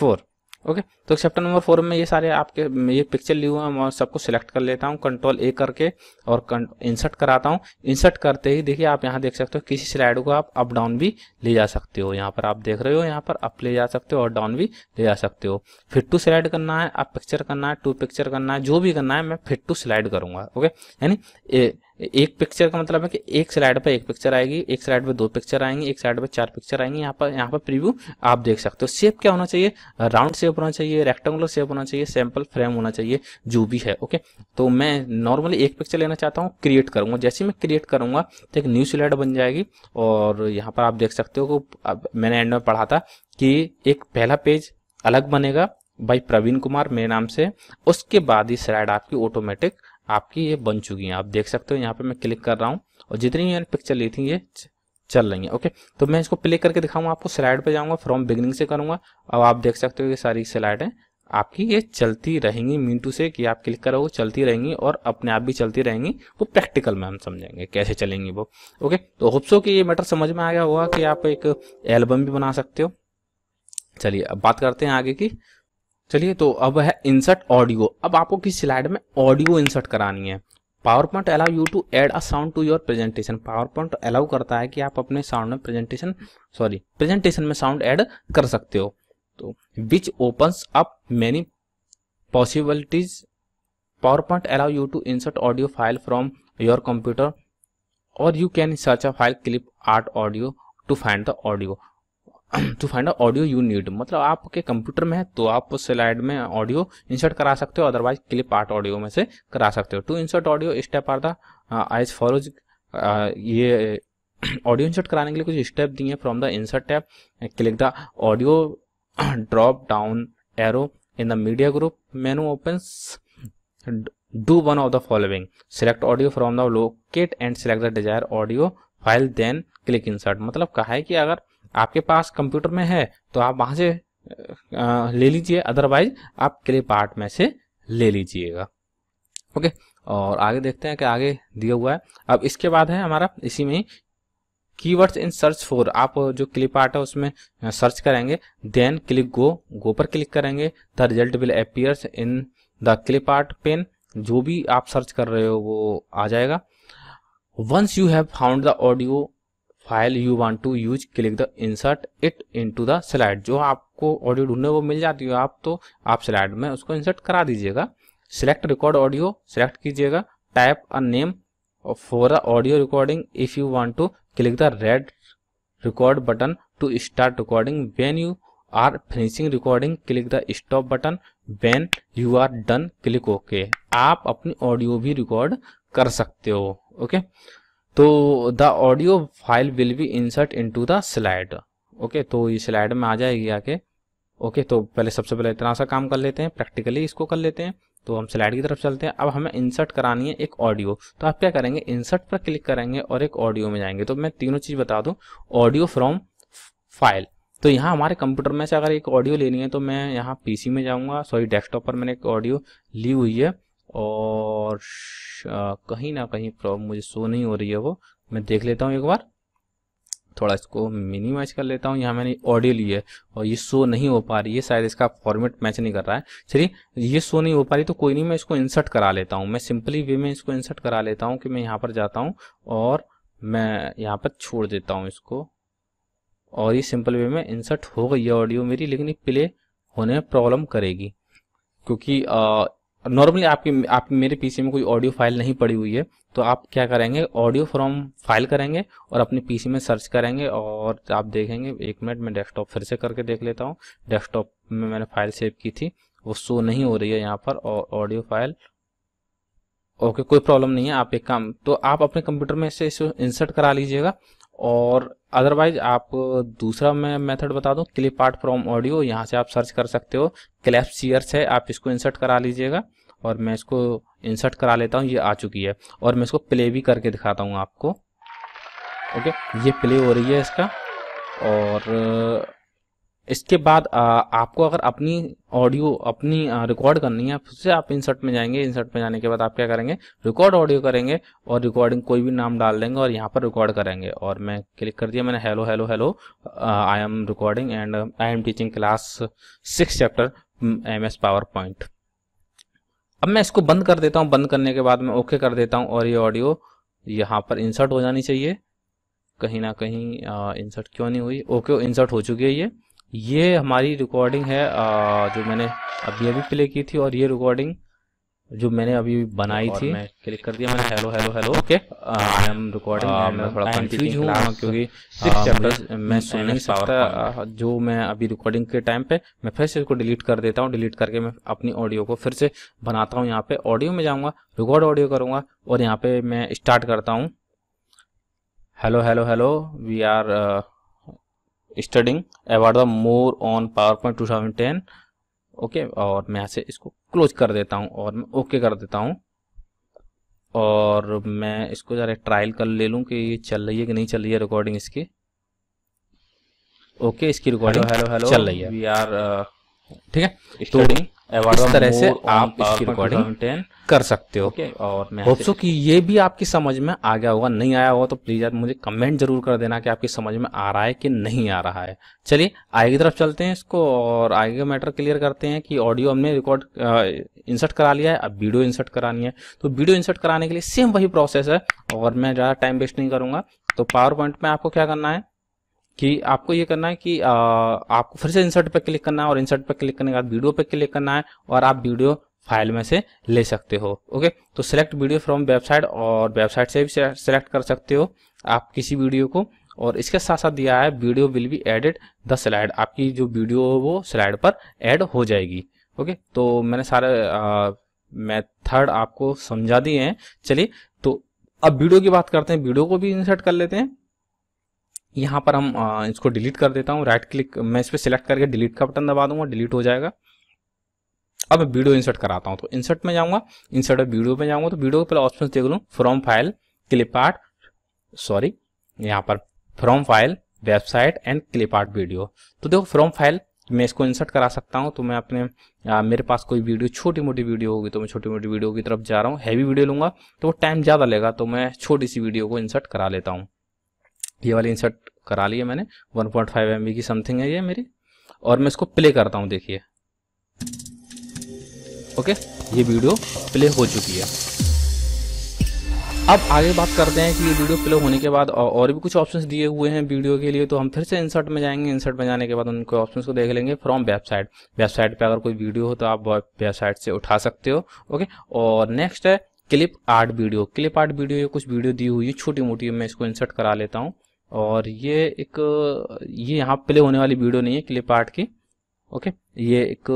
four. Okay okay, तो चैप्टर नंबर फोर में ये सारे आपके ये पिक्चर लिए हुए हैं, मैं सबको सिलेक्ट कर लेता हूँ कंट्रोल ए करके और इंसर्ट कराता हूँ। इंसर्ट करते ही देखिए आप यहाँ देख सकते हो, किसी स्लाइड को आप अप डाउन भी ले जा सकते हो, यहाँ पर आप देख रहे हो, यहाँ पर अप ले जा सकते हो और डाउन भी ले जा सकते हो। फिट टू स्लाइड करना है, आप पिक्चर करना है, टू पिक्चर करना है, जो भी करना है, मैं फिट टू स्लाइड करूँगा। ओके यानी एक पिक्चर का मतलब है कि एक स्लाइड पर एक पिक्चर आएगी, एक स्लाइड पर दो पिक्चर आएंगी, एक स्लाइड पर चार पिक्चर आएंगी। यहाँ पर यहाँ पर प्रीव्यू आप देख सकते हो। शेप क्या होना चाहिए, राउंड शेप होना चाहिए, रेक्टेंगुलर शेप होना चाहिए, सैंपल फ्रेम होना चाहिए, जो भी है। ओके तो मैं नॉर्मली एक पिक्चर लेना चाहता हूँ, क्रिएट करूँगा। जैसे ही मैं क्रिएट करूँगा तो एक न्यू स्लाइड बन जाएगी और यहाँ पर आप देख सकते हो कि मैंने एंड में पढ़ा था कि एक पहला पेज अलग बनेगा भाई प्रवीण कुमार मेरे नाम से, उसके बाद ये स्लाइड आपकी ऑटोमेटिक आपकी ये बन चुकी हैं। आप देख सकते हो यहाँ पे मैं क्लिक कर रहा हूँ और जितनी मैंने पिक्चर ली थी ये चल रही है। ओके तो मैं इसको प्ले करके दिखाऊंगा आपको, स्लाइड पे जाऊंगा, फ्रॉम बिगिनिंग से करूंगा। अब आप देख सकते हो ये सारी स्लाइडें आपकी ये चलती रहेंगी, मिनटू से कि आप क्लिक करोगे चलती रहेंगी और अपने आप भी चलती रहेंगी। वो प्रैक्टिकल में हम समझेंगे कैसे चलेंगी वो। ओके तो होप्सो कि ये मैटर समझ में आ गया होगा कि आप एक एल्बम भी बना सकते हो। चलिए अब बात करते हैं आगे की। चलिए तो अब है इंसर्ट ऑडियो। अब आपको किस स्लाइड में ऑडियो इंसर्ट करानी है। Power point allow you to add a sound to your presentation. Power point allow करता है कि आप अपने साउंड में प्रेजेंटेशन सॉरी प्रेजेंटेशन में साउंड ऐड कर सकते हो। तो which opens up many possibilities. Power point allow you to insert audio file from your computer और you can search a file clip art audio to find the audio to find audio you need. मतलब आपके computer में है तो आप उस slide में audio insert करा सकते हो, अदरवाइज क्लिप आर्ट ऑडियो में से करा सकते हो। To insert audio step are the eyes follows. ये ऑडियो इंसर्ट कराने के लिए कुछ स्टेप दिए हैं। From the insert tab click the audio drop down arrow in the media group menu opens. Do one of the following, select audio from the locate and select the desire audio file then click insert. मतलब कहा है कि अगर आपके पास computer में है तो आप वहां से ले लीजिए, अदरवाइज आप क्लिप आर्ट में से ले लीजिएगा। ओके और आगे देखते हैं कि आगे दिया हुआ है। अब इसके बाद है हमारा इसी में कीवर्ड्स इन सर्च फॉर, आप जो क्लिप आर्ट है उसमें सर्च करेंगे, देन क्लिक गो, गो पर क्लिक करेंगे, the result will appears in the clip art pane, जो भी आप सर्च कर रहे हो वो आ जाएगा। Once you have found the audio file you want to use, click the insert it into the slide, जो आपको ऑडियो ढूंढने वो मिल जाती हो आप तो आप स्लाइड में उसको इंसर्ट करा दीजिएगा। सिलेक्ट रिकॉर्ड ऑडियो सिलेक्ट कीजिएगा, type a name for a audio recording if you want to, click the red record button to start recording, when you are finishing recording click the stop button, when you are done click okay. आप अपनी audio भी record कर सकते हो okay okay? तो the audio file will be insert into the slide okay, तो ये slide में आ जाएगी आके ओके okay, तो पहले सबसे पहले इतना सा काम कर लेते हैं, प्रैक्टिकली इसको कर लेते हैं। तो हम स्लाइड की तरफ चलते हैं। अब हमें इंसर्ट करानी है एक ऑडियो, तो आप क्या करेंगे इंसर्ट पर क्लिक करेंगे और एक ऑडियो में जाएंगे। तो मैं तीनों चीज़ बता दूं, ऑडियो फ्रॉम फाइल, तो यहाँ हमारे कंप्यूटर में से अगर एक ऑडियो लेनी है तो मैं यहाँ पीसी में जाऊँगा, सॉरी डेस्कटॉप पर मैंने एक ऑडियो ली हुई है और कहीं ना कहीं प्रॉब्लम मुझे शो नहीं हो रही है, वो मैं देख लेता हूँ एक बार, थोड़ा इसको मिनिमाइज कर लेता हूँ। यहाँ मैंने ऑडियो ली है और ये शो नहीं हो पा रही है, शायद इसका फॉर्मेट मैच नहीं कर रहा है। चलिए ये शो नहीं हो पा रही तो कोई नहीं, मैं इसको इंसर्ट करा लेता हूँ, मैं सिंपली वे में इसको इंसर्ट करा लेता हूँ कि मैं यहाँ पर जाता हूँ और मैं यहाँ पर छोड़ देता हूँ इसको, और ये सिंपल वे में इंसर्ट हो गई है ऑडियो मेरी, लेकिन ये प्ले होने में प्रॉब्लम करेगी क्योंकि आ, नॉर्मली आपकी आप मेरे पीसी में कोई ऑडियो फाइल नहीं पड़ी हुई है। तो आप क्या करेंगे ऑडियो फ्रॉम फाइल करेंगे और अपने पीसी में सर्च करेंगे और आप देखेंगे। एक मिनट में डेस्कटॉप फिर से करके देख लेता हूँ, डेस्कटॉप में मैंने फाइल सेव की थी वो शो नहीं हो रही है यहाँ पर, और ऑडियो फाइल ओके कोई प्रॉब्लम नहीं है। आप एक काम, तो आप अपने कंप्यूटर में से इसको इंसर्ट करा लीजिएगा, और अदरवाइज आप दूसरा मैं मेथड बता दूं क्लिप आर्ट फ्रॉम ऑडियो, यहाँ से आप सर्च कर सकते हो। क्लैप सीयर्स है, आप इसको इंसर्ट करा लीजिएगा और मैं इसको इंसर्ट करा लेता हूँ, ये आ चुकी है और मैं इसको प्ले भी करके दिखाता हूँ आपको ओके, ये प्ले हो रही है इसका। और इसके बाद आ, आपको अगर अपनी ऑडियो अपनी रिकॉर्ड करनी है उससे आप इंसर्ट में जाएंगे, इंसर्ट में जाने के बाद आप क्या करेंगे रिकॉर्ड ऑडियो करेंगे और रिकॉर्डिंग कोई भी नाम डाल देंगे और यहाँ पर रिकॉर्ड करेंगे। और मैं क्लिक कर दिया मैंने hello hello hello I am recording and I am teaching class six chapter M S power point. अब मैं इसको बंद कर देता हूँ, बंद करने के बाद मैं ओके कर देता हूँ और ये ऑडियो यहाँ पर इंसर्ट हो जानी चाहिए, कहीं ना कहीं इंसर्ट क्यों नहीं हुई। ओके इंसर्ट हो चुकी है, ये ये हमारी रिकॉर्डिंग है जो मैंने अभी अभी प्ले की थी और ये रिकॉर्डिंग जो मैंने अभी बनाई थी। मैं क्लिक कर दिया मैंने hello hello hello okay I am recording. मैं थोड़ा कंफ्यूज हूँ क्योंकि चैप्टर मैं सुन नहीं सकता जो मैं अभी रिकॉर्डिंग के टाइम पे, मैं फिर से इसको डिलीट कर देता हूँ, डिलीट करके मैं अपनी ऑडियो को फिर से बनाता हूँ। यहाँ पे ऑडियो में जाऊँगा, रिकॉर्ड ऑडियो करूँगा और यहाँ पे मैं स्टार्ट करता हूँ hello hello hello we are studying about the more on power point two thousand ten okay. और मैं यहाँ से इसको क्लोज कर देता हूँ और मैं ओके कर देता हूँ और मैं इसको जरा ट्रायल कर ले लूँ कि ये चल रही है कि नहीं चल रही है रिकॉर्डिंग इसकी। ओके इसकी रिकॉर्डिंग हेलो हेलो चल रही है वी आर ठीक है। तो इस तरह से आप इसकी रिकॉर्डिंग कर सकते हो okay, और मैं होप सो कि ये भी आपकी समझ में आ गया होगा। नहीं आया होगा तो प्लीज आप मुझे कमेंट जरूर कर देना कि आपकी समझ में आ रहा है कि नहीं आ रहा है। चलिए आगे की तरफ चलते हैं इसको और आगे का मैटर क्लियर करते हैं कि ऑडियो हमने रिकॉर्ड इंसर्ट करा लिया है, अब वीडियो इंसर्ट करानी है। तो वीडियो इंसर्ट कराने के लिए सेम वही प्रोसेस है और मैं ज़्यादा टाइम वेस्ट नहीं करूँगा। तो पावर पॉइंट में आपको क्या करना है कि आपको ये करना है कि आ, आपको फिर से इंसर्ट पर क्लिक करना है और इंसर्ट पर क्लिक करने के बाद वीडियो पर क्लिक करना है और आप वीडियो फाइल में से ले सकते हो ओके। तो सिलेक्ट वीडियो फ्रॉम वेबसाइट और वेबसाइट से भी सिलेक्ट कर सकते हो आप किसी वीडियो को। और इसके साथ साथ दिया है video will be added the slide, आपकी जो वीडियो हो वो स्लाइड पर ऐड हो जाएगी ओके। तो मैंने सारे मैथड आपको समझा दिए हैं। चलिए तो अब वीडियो की बात करते हैं, वीडियो को भी इंसर्ट कर लेते हैं। यहाँ पर हम आ, इसको डिलीट कर देता हूँ, राइट क्लिक मैं इस पर सिलेक्ट करके डिलीट का बटन दबा दूंगा, डिलीट हो जाएगा। अब मैं वीडियो इंसर्ट कराता हूँ तो इंसर्ट में जाऊँगा, इंसर्ट में वीडियो में जाऊँगा तो वीडियो के पहले ऑप्शन देख लूँ from file clip art sorry यहाँ पर from file website and clip art video. तो देखो फ्रॉम फाइल मैं इसको इंसर्ट करा सकता हूँ, तो मैं अपने आ, मेरे पास कोई वीडियो छोटी मोटी वीडियो होगी तो मैं छोटी मोटी वीडियो की तरफ जा रहा हूँ। हैवी वीडियो लूँगा तो वो टाइम ज़्यादा लेगा तो मैं छोटी सी वीडियो को इंसर्ट करा लेता हूँ। ये वाली इंसर्ट करा ली है मैंने, one point five M B की समथिंग है ये मेरी, और मैं इसको प्ले करता हूँ। देखिए ओके, ये वीडियो प्ले हो चुकी है। अब आगे बात करते हैं कि ये वीडियो प्ले होने के बाद और भी कुछ ऑप्शंस दिए हुए हैं वीडियो के लिए, तो हम फिर से इंसर्ट में जाएंगे। इंसर्ट में जाने के बाद उनके ऑप्शंस को देख लेंगे फ्रॉम वेबसाइट। वेबसाइट पे अगर कोई वीडियो हो तो आप वेबसाइट से उठा सकते हो। ओके, और नेक्स्ट है clip art video. Clip art video, ये कुछ वीडियो दी हुई है छोटी मोटी, मैं इसको इंसर्ट करा लेता हूँ। और ये एक, ये यहाँ प्ले होने वाली वीडियो नहीं है क्लिप आर्ट की। ओके, ये एक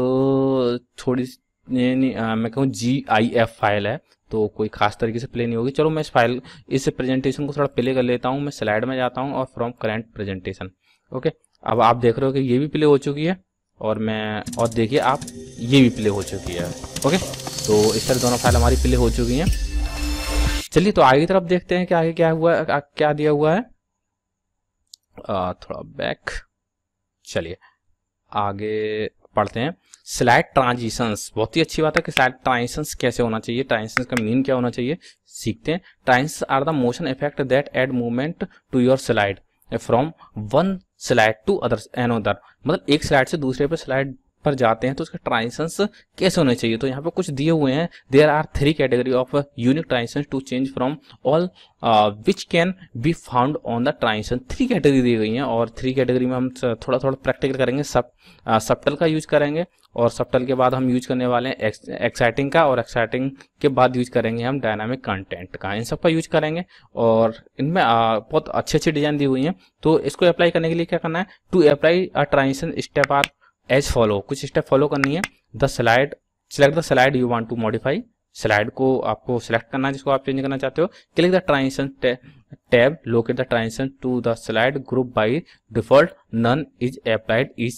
थोड़ी नहीं, नहीं आ, मैं कहूँ जी आई एफ फाइल है, तो कोई खास तरीके से प्ले नहीं होगी। चलो मैं इस फाइल, इस प्रेजेंटेशन को थोड़ा प्ले कर लेता हूँ। मैं स्लाइड में जाता हूँ और फ्रॉम करेंट प्रेजेंटेशन। ओके, अब आप देख रहे हो कि ये भी प्ले हो चुकी है, और मैं, और देखिए आप, ये भी प्ले हो चुकी है। ओके, तो इस तरह दोनों फाइल हमारी प्ले हो चुकी हैं। चलिए तो आगे की तरफ देखते हैं कि आगे क्या हुआ, क्या दिया हुआ है। आ, थोड़ा बैक, चलिए आगे पढ़ते हैं। स्लाइड ट्रांजिशंस, बहुत ही अच्छी बात है कि स्लाइड ट्रांजिशंस कैसे होना चाहिए, ट्रांजिशंस का मीन क्या होना चाहिए, सीखते हैं। Transitions are the motion effect that add movement to your slide from one slide to other an other, मतलब एक स्लाइड से दूसरे पर स्लाइड पर जाते हैं तो उसके ट्रांजिशंस कैसे होने चाहिए। तो यहाँ पे कुछ दिए हुए हैं, there are three category of unique transitions to change from all which can be found on the transition. Three category दी गई हैं, और थ्री कैटेगरी में हम थोड़ा थोड़ा प्रैक्टिकल करेंगे। सब सबटल का यूज करेंगे, और सबटल के बाद हम यूज करने वाले हैं एक्साइटिंग का, और एक्साइटिंग के बाद यूज करेंगे हम डायनामिक कंटेंट का। इन सब का यूज करेंगे, और इनमें बहुत अच्छे अच्छे डिजाइन दी हुई हैं। तो इसको अप्लाई करने के लिए क्या करना है, to apply a transition step are as follow, कुछ स्टेप फॉलो करनी है। The slide, select the slide you want to modify, slide को आपको सिलेक्ट करना है जिसको आप चेंज करना चाहते हो। Click the transition tab, locate the transition to the slide group, by default none is applied is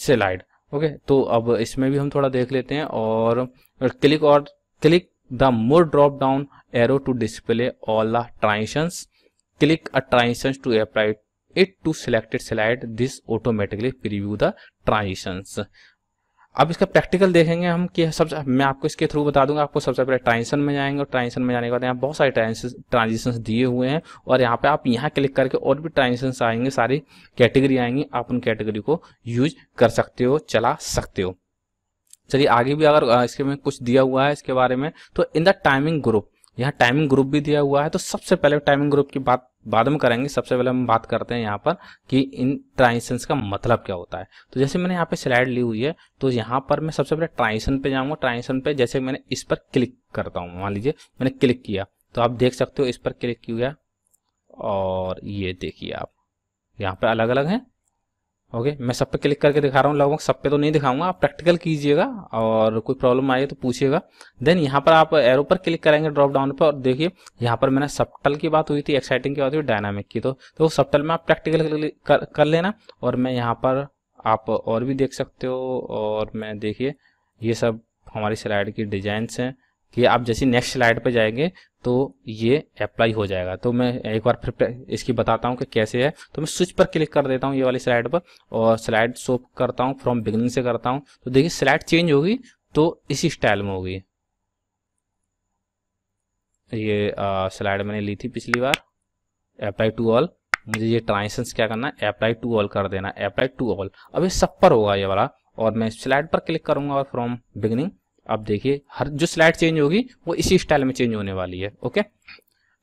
slide. Okay, तो अब इसमें भी हम थोड़ा देख लेते हैं। और क्लिक और click the more drop down arrow to display all the transitions, click a transition to apply it to selected slide, this automatically preview the transitions. अब इसका प्रैक्टिकल देखेंगे हम कि सब, मैं आपको इसके थ्रू बता दूंगा। आपको सबसे पहले ट्रांजिशन में जाएंगे, और ट्रांजिशन में जाने के बाद यहाँ बहुत सारे ट्रांजिशंस दिए हुए हैं, और यहाँ पे आप यहाँ क्लिक करके और भी ट्रांजिशंस आएंगे, सारी कैटेगरी आएंगी, आप उन कैटेगरी को यूज कर सकते हो, चला सकते हो। चलिए आगे भी अगर इसके में कुछ दिया हुआ है इसके बारे में, तो इन द टाइमिंग ग्रुप, यहाँ टाइमिंग ग्रुप भी दिया हुआ है। तो सबसे पहले टाइमिंग ग्रुप की बात बाद में करेंगे, सबसे पहले हम बात करते हैं यहाँ पर कि इन ट्रांजिशंस का मतलब क्या होता है। तो जैसे मैंने यहाँ पे स्लाइड ली हुई है, तो यहाँ पर मैं सबसे पहले ट्रांजिशन पे जाऊँगा। ट्रांजिशन पे जैसे मैंने इस पर क्लिक करता हूँ, मान लीजिए मैंने क्लिक किया, तो आप देख सकते हो इस पर क्लिक किया, और ये देखिए आप यहाँ पर अलग अलग हैं। ओके, मैं सब पे क्लिक करके दिखा रहा हूँ, लगभग सब पे तो नहीं दिखाऊंगा, आप प्रैक्टिकल कीजिएगा और कोई प्रॉब्लम आए तो पूछिएगा। देन यहाँ पर आप एरो पर क्लिक करेंगे ड्रॉप डाउन पर, और देखिए यहाँ पर मैंने सबटल की बात हुई थी, एक्साइटिंग की बात हुई, डायनामिक की, तो तो सबटल में आप प्रैक्टिकल कर, कर लेना। और मैं यहाँ पर आप और भी देख सकते हो, और मैं देखिए ये सब हमारी स्लाइड की डिजाइन्स हैं कि आप जैसे नेक्स्ट स्लाइड पे जाएंगे तो ये अप्लाई हो जाएगा। तो मैं एक बार फिर इसकी बताता हूँ कि कैसे है। तो मैं स्विच पर क्लिक कर देता हूँ ये वाली स्लाइड पर, और स्लाइड शो करता हूँ, फ्रॉम बिगिनिंग से करता हूँ। तो देखिए स्लाइड चेंज होगी, तो इसी स्टाइल में होगी। ये स्लाइड मैंने ली थी पिछली बार, अप्लाई टू ऑल, मुझे ये ट्रांजिशंस क्या करना है, अप्लाई टू ऑल कर देना, अप्लाई टू ऑल। अब ये सब पर होगा ये वाला, और मैं स्लाइड पर क्लिक करूँगा और फ्रॉम बिगिनिंग, अब देखिए हर जो स्लाइड चेंज होगी वो इसी स्टाइल में चेंज होने वाली है। ओके,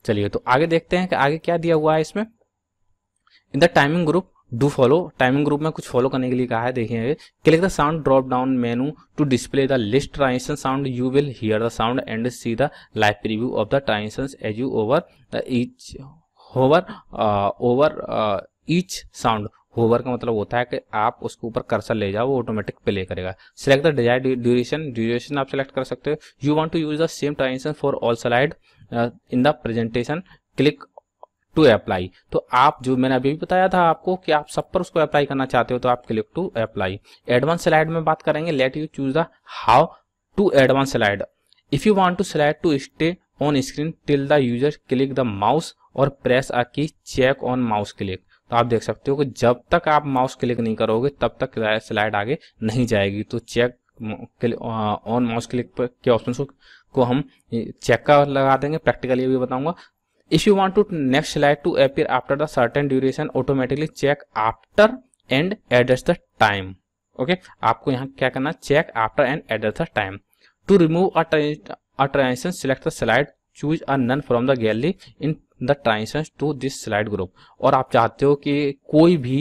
चलिए तो आगे देखते हैं कि आगे क्या दिया हुआ है इसमें। In the timing group do follow, timing group में कुछ फॉलो करने के लिए कहा है। देखिए click the sound drop down menu to display the list transition sound, you will hear the sound and see the live preview of the transitions as you over the each hover, over each sound. Hover का मतलब होता है कि आप उसके ऊपर cursor ले जाओ, वो ऑटोमेटिक प्ले करेगा। Select the desired duration, duration आप सिलेक्ट कर सकते हो। You want to use the same transition for all slide in the presentation, click to apply. तो आप, जो मैंने अभी भी बताया था आपको कि आप सब पर उसको अप्लाई करना चाहते हो, तो आप click to apply. Advance slide में बात करेंगे, let you choose the how to advance slide, if you want to slide to stay on screen till the user, click the mouse और press a key, check on mouse click. तो आप देख सकते हो कि जब तक आप माउस क्लिक नहीं करोगे तब तक स्लाइड आगे नहीं जाएगी। तो चेक ऑन माउस क्लिक पर के ऑप्शन को हम चेक का लगा देंगे, प्रैक्टिकली भी बताऊंगा। If you want to next slide to appear after the certain duration, automatically check after and adjust the time. Okay, आपको यहाँ क्या करना, check after and adjust the time. To remove a, tra a transition, select the slide, choose a none from the gallery in the transitions to this slide group. और आप चाहते हो कि कोई भी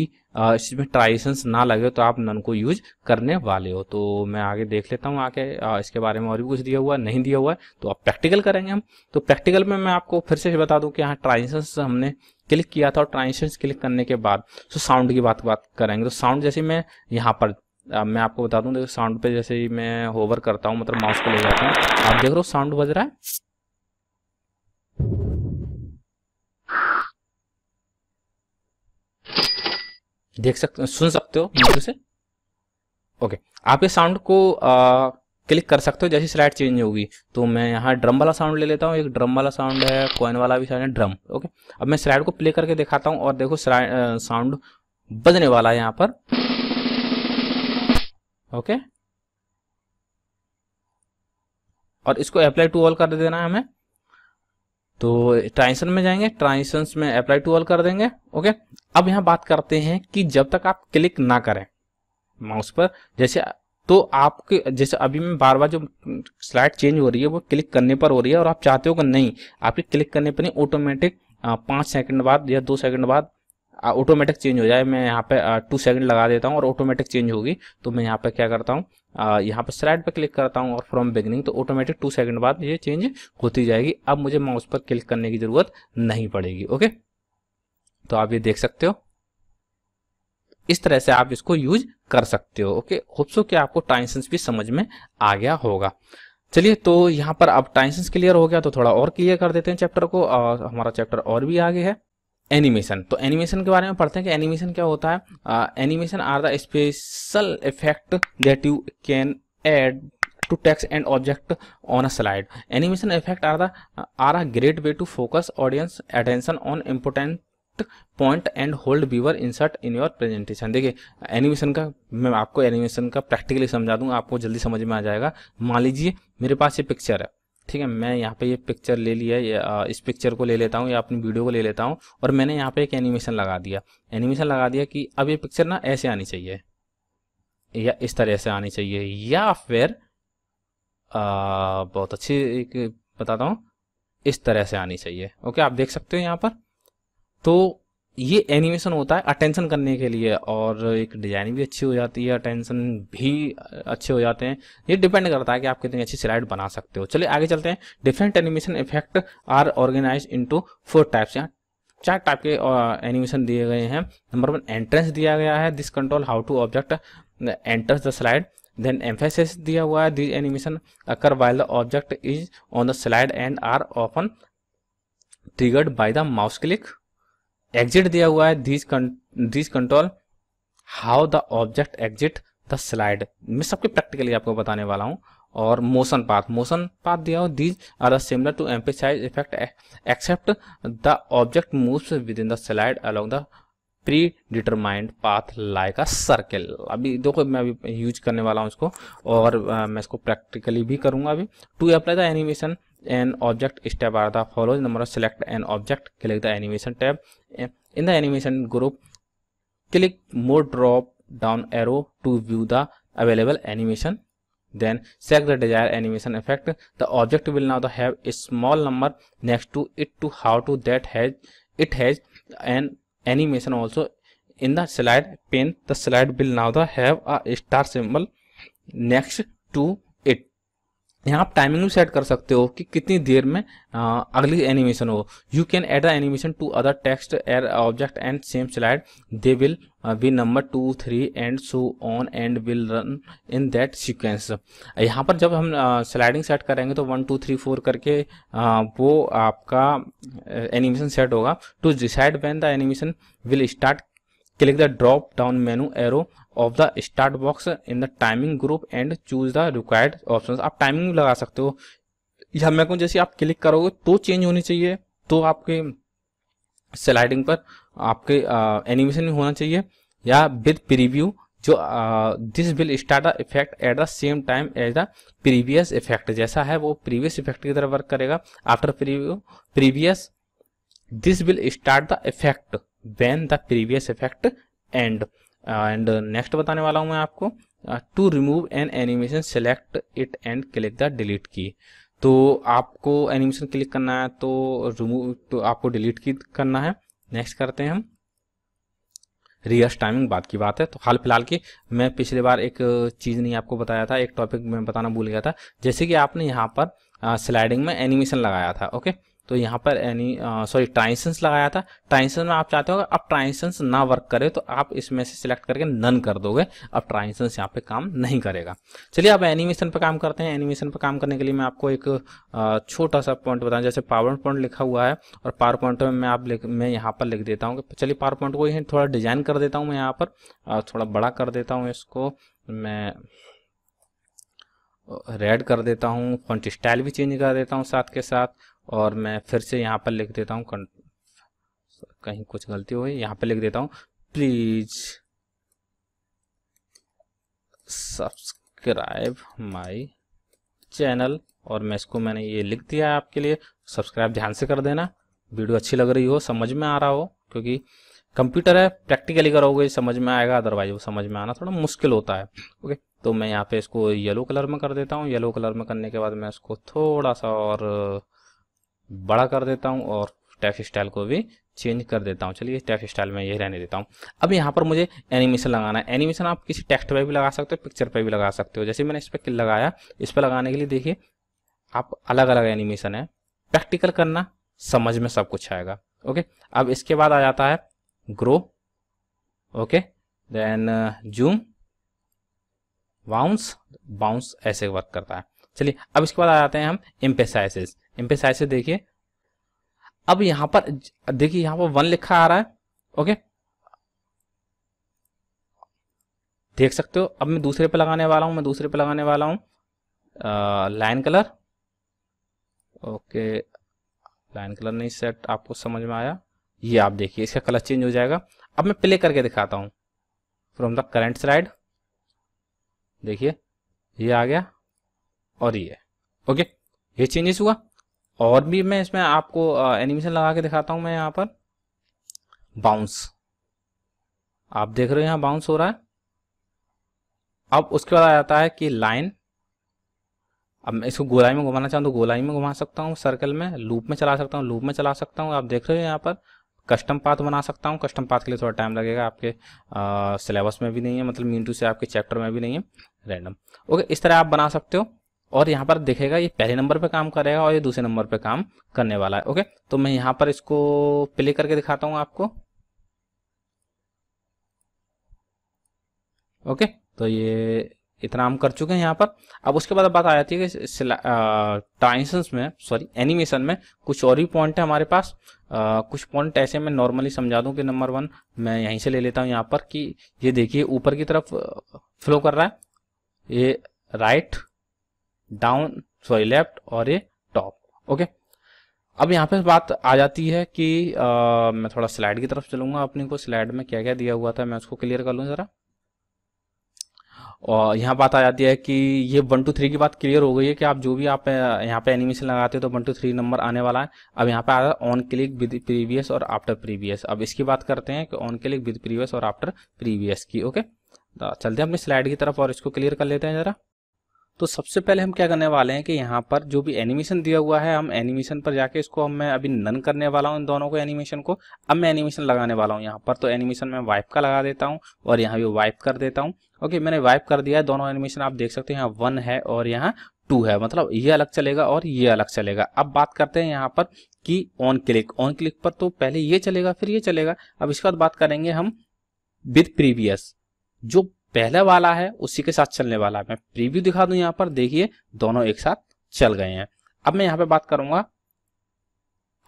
इसमें ट्राइशंस ना लगे तो आप नन को यूज करने वाले हो। तो मैं आगे देख लेता हूँ आगे इसके बारे में और भी कुछ दिया हुआ नहीं दिया हुआ है, तो आप प्रैक्टिकल करेंगे हम। तो प्रैक्टिकल में मैं आपको फिर से बता दूं कि यहाँ ट्राइशंस हमने क्लिक किया था और ट्राइशंस क्लिक करने के बाद तो साउंड की बात बात करेंगे। तो साउंड जैसे मैं यहाँ पर आ, मैं आपको बता दूँ, देखो साउंड पर जैसे ही मैं होवर करता हूँ, मतलब माउस को ले जाता हूँ, आप देख रहे हो साउंड बज रहा है। देख सकते सुन सकते हो नीचे से। ओके, आप ये साउंड को आ, क्लिक कर सकते हो जैसे स्लाइड चेंज होगी। तो मैं यहाँ ड्रम वाला साउंड ले लेता हूँ, एक ड्रम वाला साउंड है, कॉइन वाला भी साउंड है, ड्रम। ओके, अब मैं स्लाइड को प्ले करके दिखाता हूँ और देखो आ, साउंड बजने वाला है यहाँ पर। ओके, और इसको अप्लाई टू ऑल कर देना है हमें। तो ट्रांजिशन में जाएंगे, ट्रांजिशन में अप्लाई टू ऑल कर देंगे। ओके, अब यहाँ बात करते हैं कि जब तक आप क्लिक ना करें माउस पर, जैसे तो आपके जैसे अभी मैं बार बार जो स्लाइड चेंज हो रही है वो क्लिक करने पर हो रही है, और आप चाहते हो कि नहीं आपके क्लिक करने पर नहीं, ऑटोमेटिक पाँच सेकंड बाद या दो सेकंड बाद ऑटोमेटिक चेंज हो जाए। मैं यहाँ पे टू सेकंड लगा देता हूँ और ऑटोमेटिक चेंज होगी। तो मैं यहाँ पे क्या करता हूँ, यहाँ पे स्लाइड पे क्लिक करता हूँ और फ्रॉम बिगिनिंग, तो ऑटोमेटिक टू सेकंड बाद ये चेंज होती जाएगी। अब मुझे माउस पर क्लिक करने की जरूरत नहीं पड़ेगी। ओके, तो आप ये देख सकते हो, इस तरह से आप इसको यूज कर सकते हो। ओके, होप सो कि आपको ट्रांजिशंस भी समझ में आ गया होगा। चलिए, तो यहाँ पर अब ट्रांजिशंस क्लियर हो गया, तो थोड़ा और क्लियर कर देते हैं चैप्टर को। और हमारा चैप्टर और भी आगे है, एनिमेशन। तो एनिमेशन के बारे में पढ़ते हैं कि एनिमेशन क्या होता है। Animation are the special effect that you can add to text and object on a slide. Animation effect are the are a great way to focus audience attention on important point and hold viewer insert in your presentation. देखिए animation का, मैं आपको animation का practically समझा दूंगा, आपको जल्दी समझ में आ जाएगा। मान लीजिए मेरे पास ये पिक्चर है, ठीक है, मैं यहाँ पे ये पिक्चर ले लिया, ये इस पिक्चर को ले लेता हूँ या अपनी वीडियो को ले लेता हूँ, और मैंने यहाँ पे एक एनिमेशन लगा दिया। एनिमेशन लगा दिया कि अब ये पिक्चर ना ऐसे आनी चाहिए या इस तरह से आनी चाहिए, या फिर आ, बहुत अच्छी एक बताता हूँ, इस तरह से आनी चाहिए। ओके, आप देख सकते हो यहाँ पर। तो ये एनिमेशन होता है अटेंशन करने के लिए, और एक डिजाइन भी अच्छी हो जाती है, अटेंशन भी अच्छे हो जाते हैं। ये डिपेंड करता है कि आप कितनी अच्छी स्लाइड बना सकते हो। चलिए आगे चलते हैं। Different animation effect are organized into four types. यहाँ चार टाइप के एनिमेशन दिए गए हैं। नंबर वन एंट्रेंस दिया गया है, this control how to object enters the slide. Then emphasis दिया हुआ है, this animation occur while the object is on the slide and are often triggered by the mouse click. Exit दिया हुआ है, this this control how the object exit the slide. मैं सबके practically आपको बताने वाला हूँ। और मोशन पाथ, मोशन पाथ दिया हुआ, these are similar to emphasize effect except the object moves within the slide along the predetermined path like a circle. अभी देखो मैं अभी यूज करने वाला हूँ इसको, और आ, मैं इसको प्रैक्टिकली भी करूँगा अभी। To apply the animation an object step are the follows. Number select an object, click the animation tab, in the animation group click more drop down arrow to view the available animation. Then select the desire animation effect, the object will now have a small number next to it to how to that has it has an animation also in the slide pane. The slide will now the have a star symbol next to it. यहाँ आप timing भी set कर सकते हो कि कितनी देर में आ, अगली एनिमेशन हो। You can add the animation to other text air object and same slide, they will be number two three and so on and will run in that sequence. यहाँ पर जब हम स्लाइडिंग सेट करेंगे तो one two three four करके आ, वो आपका एनिमेशन सेट होगा। To decide when the animation will start, click the drop down menu arrow of the start box in the timing group and choose the required options. आप timing भी लगा सकते हो, या मैं कहूँ जैसे आप क्लिक करोगे तो चेंज होनी चाहिए, तो आपके स्लाइडिंग पर आपके एनिमेशन होना चाहिए, या विद प्रीव्यू जो this will start the effect at the same time as the previous effect. जैसा है वो प्रीवियस इफेक्ट की तरह वर्क करेगा। After preview previous This will start the effect when the previous effect end. And next बताने वाला हूँ मैं आपको to remove an animation select it and click the delete key. तो आपको एनिमेशन क्लिक करना है तो रिमूव तो आपको डिलीट की करना है। नेक्स्ट करते हैं हम रियर्स टाइमिंग, बात की बात है। तो हाल फिलहाल की मैं पिछले बार एक चीज़ नहीं आपको बताया था, एक टॉपिक मैं बताना भूल गया था। जैसे कि आपने यहाँ पर स्लाइडिंग में एनिमेशन लगाया था, ओके, तो यहाँ पर एनी सॉरी ट्रांजिशंस लगाया था। ट्रांजिशन में आप चाहते हो अब ट्रांजिशंस ना वर्क करे तो आप इसमें से सिलेक्ट करके नन कर दोगे, अब ट्रांजिशंस यहाँ पे काम नहीं करेगा। चलिए अब एनिमेशन पे काम करते हैं। एनिमेशन पे काम करने के लिए मैं आपको एक आ, छोटा सा पॉइंट बताऊँ। जैसे पावर पॉइंट लिखा हुआ है और पावर पॉइंट में मैं आप लिख मैं यहाँ पर लिख देता हूँ। चलिए पावर पॉइंट को यहीं थोड़ा डिजाइन कर देता हूँ मैं, यहाँ पर थोड़ा बड़ा कर देता हूँ इसको, मैं रेड कर देता हूँ, फॉन्ट स्टाइल भी चेंज कर देता हूँ साथ के साथ, और मैं फिर से यहाँ पर लिख देता हूँ, कहीं कुछ गलती हुई, यहाँ पर लिख देता हूँ प्लीज सब्सक्राइब माय चैनल, और मैं इसको मैंने ये लिख दिया है आपके लिए। सब्सक्राइब ध्यान से कर देना, वीडियो अच्छी लग रही हो, समझ में आ रहा हो, क्योंकि कंप्यूटर है, प्रैक्टिकली करोगे समझ में आएगा, अदरवाइज वो समझ में आना थोड़ा मुश्किल होता है। ओके, तो मैं यहाँ पे इसको येलो कलर में कर देता हूँ। येलो कलर में करने के बाद मैं इसको थोड़ा सा और बड़ा कर देता हूं और टेक्स्ट स्टाइल को भी चेंज कर देता हूं। चलिए टेक्स्ट स्टाइल में यही रहने देता हूं। अब यहां पर मुझे एनिमेशन लगाना है। एनिमेशन आप किसी टेक्स्ट पे भी लगा सकते हो, पिक्चर पे भी लगा सकते हो। जैसे मैंने इस पर लगाया, इस पर लगाने के लिए देखिए आप अलग अलग एनिमेशन है। प्रैक्टिकल करना, समझ में सब कुछ आएगा। ओके, अब इसके बाद आ जाता है grow, okay, then zoom, bounce, bounce ऐसे वर्क करता है। चलिए अब इसके बाद आ जाते हैं हम एम्फेसाइज़। एम्फेसाइज़ देखिए, अब यहाँ पर देखिए यहाँ पर वन लिखा आ रहा है, ओके, देख सकते हो। अब मैं दूसरे पे लगाने वाला हूँ, मैं दूसरे पे लगाने वाला हूँ line colour, okay, line colour नहीं सेट, आपको समझ में आया। ये आप देखिए इसका कलर चेंज हो जाएगा। अब मैं प्ले करके दिखाता हूँ फ्रॉम द करंट स्लाइड, देखिए ये आ गया और ये, ओके, ये चेंजेस हुआ। और भी मैं इसमें आपको एनिमेशन लगा के दिखाता हूं। मैं यहाँ पर बाउंस, आप देख रहे हो यहाँ बाउंस हो रहा है। अब उसके बाद आ जाता है कि लाइन। अब मैं इसको गोलाई में घुमाना चाहूँ तो गोलाई में घुमा सकता हूँ, सर्कल में, लूप में चला सकता हूँ, लूप में चला सकता हूँ, आप देख रहे हो यहाँ पर। कस्टम पाथ बना सकता हूँ, कस्टम पाथ के लिए थोड़ा टाइम लगेगा, आपके सिलेबस में भी नहीं है, मतलब मीन टू से आपके चैप्टर में भी नहीं है, रैंडम, ओके। इस तरह आप बना सकते हो। और यहाँ पर देखेगा ये पहले नंबर पे काम करेगा और ये दूसरे नंबर पे काम करने वाला है, ओके। तो मैं यहाँ पर इसको प्ले करके दिखाता हूँ आपको, ओके। तो ये इतना हम कर चुके हैं यहाँ पर। अब उसके बाद बात आ जाती है कि ट्रांजिशंस में, सॉरी एनिमेशन में कुछ और भी पॉइंट है हमारे पास। आ, कुछ पॉइंट ऐसे मैं नॉर्मली समझा दूँ कि नंबर वन मैं यहीं से ले लेता हूँ यहाँ पर, कि ये देखिए ऊपर की तरफ फ्लो कर रहा है, ये राइट डाउन सॉरी लेफ्ट और ये टॉप, ओके। अब यहाँ पे बात आ जाती है कि आ, मैं थोड़ा स्लाइड की तरफ चलूंगा। अपने को स्लाइड में क्या क्या दिया हुआ था मैं उसको क्लियर कर लूँ जरा। और यहाँ बात आ जाती है कि ये वन टू थ्री की बात क्लियर हो गई है कि आप जो भी आप यहाँ पे एनिमेशन लगाते हो तो वन टू थ्री नंबर आने वाला है। अब यहाँ पे आ रहा है ऑन क्लिक विद प्रीवियस और आफ्टर प्रीवियस। अब इसकी बात करते हैं कि ऑन क्लिक विद प्रीवियस और आफ्टर प्रीवियस की, ओके। चलते हैं अपनी स्लाइड की तरफ और इसको क्लियर कर लेते हैं जरा। तो सबसे पहले हम क्या करने वाले हैं कि यहाँ पर जो भी एनिमेशन दिया हुआ है हम एनिमेशन पर जाके इसको हम मैं अभी नन करने वाला हूँ इन दोनों को, एनिमेशन को। अब मैं एनिमेशन लगाने वाला हूँ यहाँ पर, तो एनिमेशन मैं वाइप का लगा देता हूँ और यहाँ भी वाइप कर देता हूँ, ओके। मैंने वाइप कर दिया है दोनों एनिमेशन, आप देख सकते हैं यहाँ वन है और यहाँ टू है, मतलब ये अलग चलेगा और ये अलग चलेगा। अब बात करते हैं यहाँ पर कि ऑन क्लिक, ऑन क्लिक पर तो पहले ये चलेगा फिर ये चलेगा। अब इसके बाद बात करेंगे हम विद प्रीवियस, जो पहला वाला है उसी के साथ चलने वाला है। मैं प्रीव्यू दिखा दूं यहाँ पर, देखिए दोनों एक साथ चल गए हैं। अब मैं यहाँ पे बात करूंगा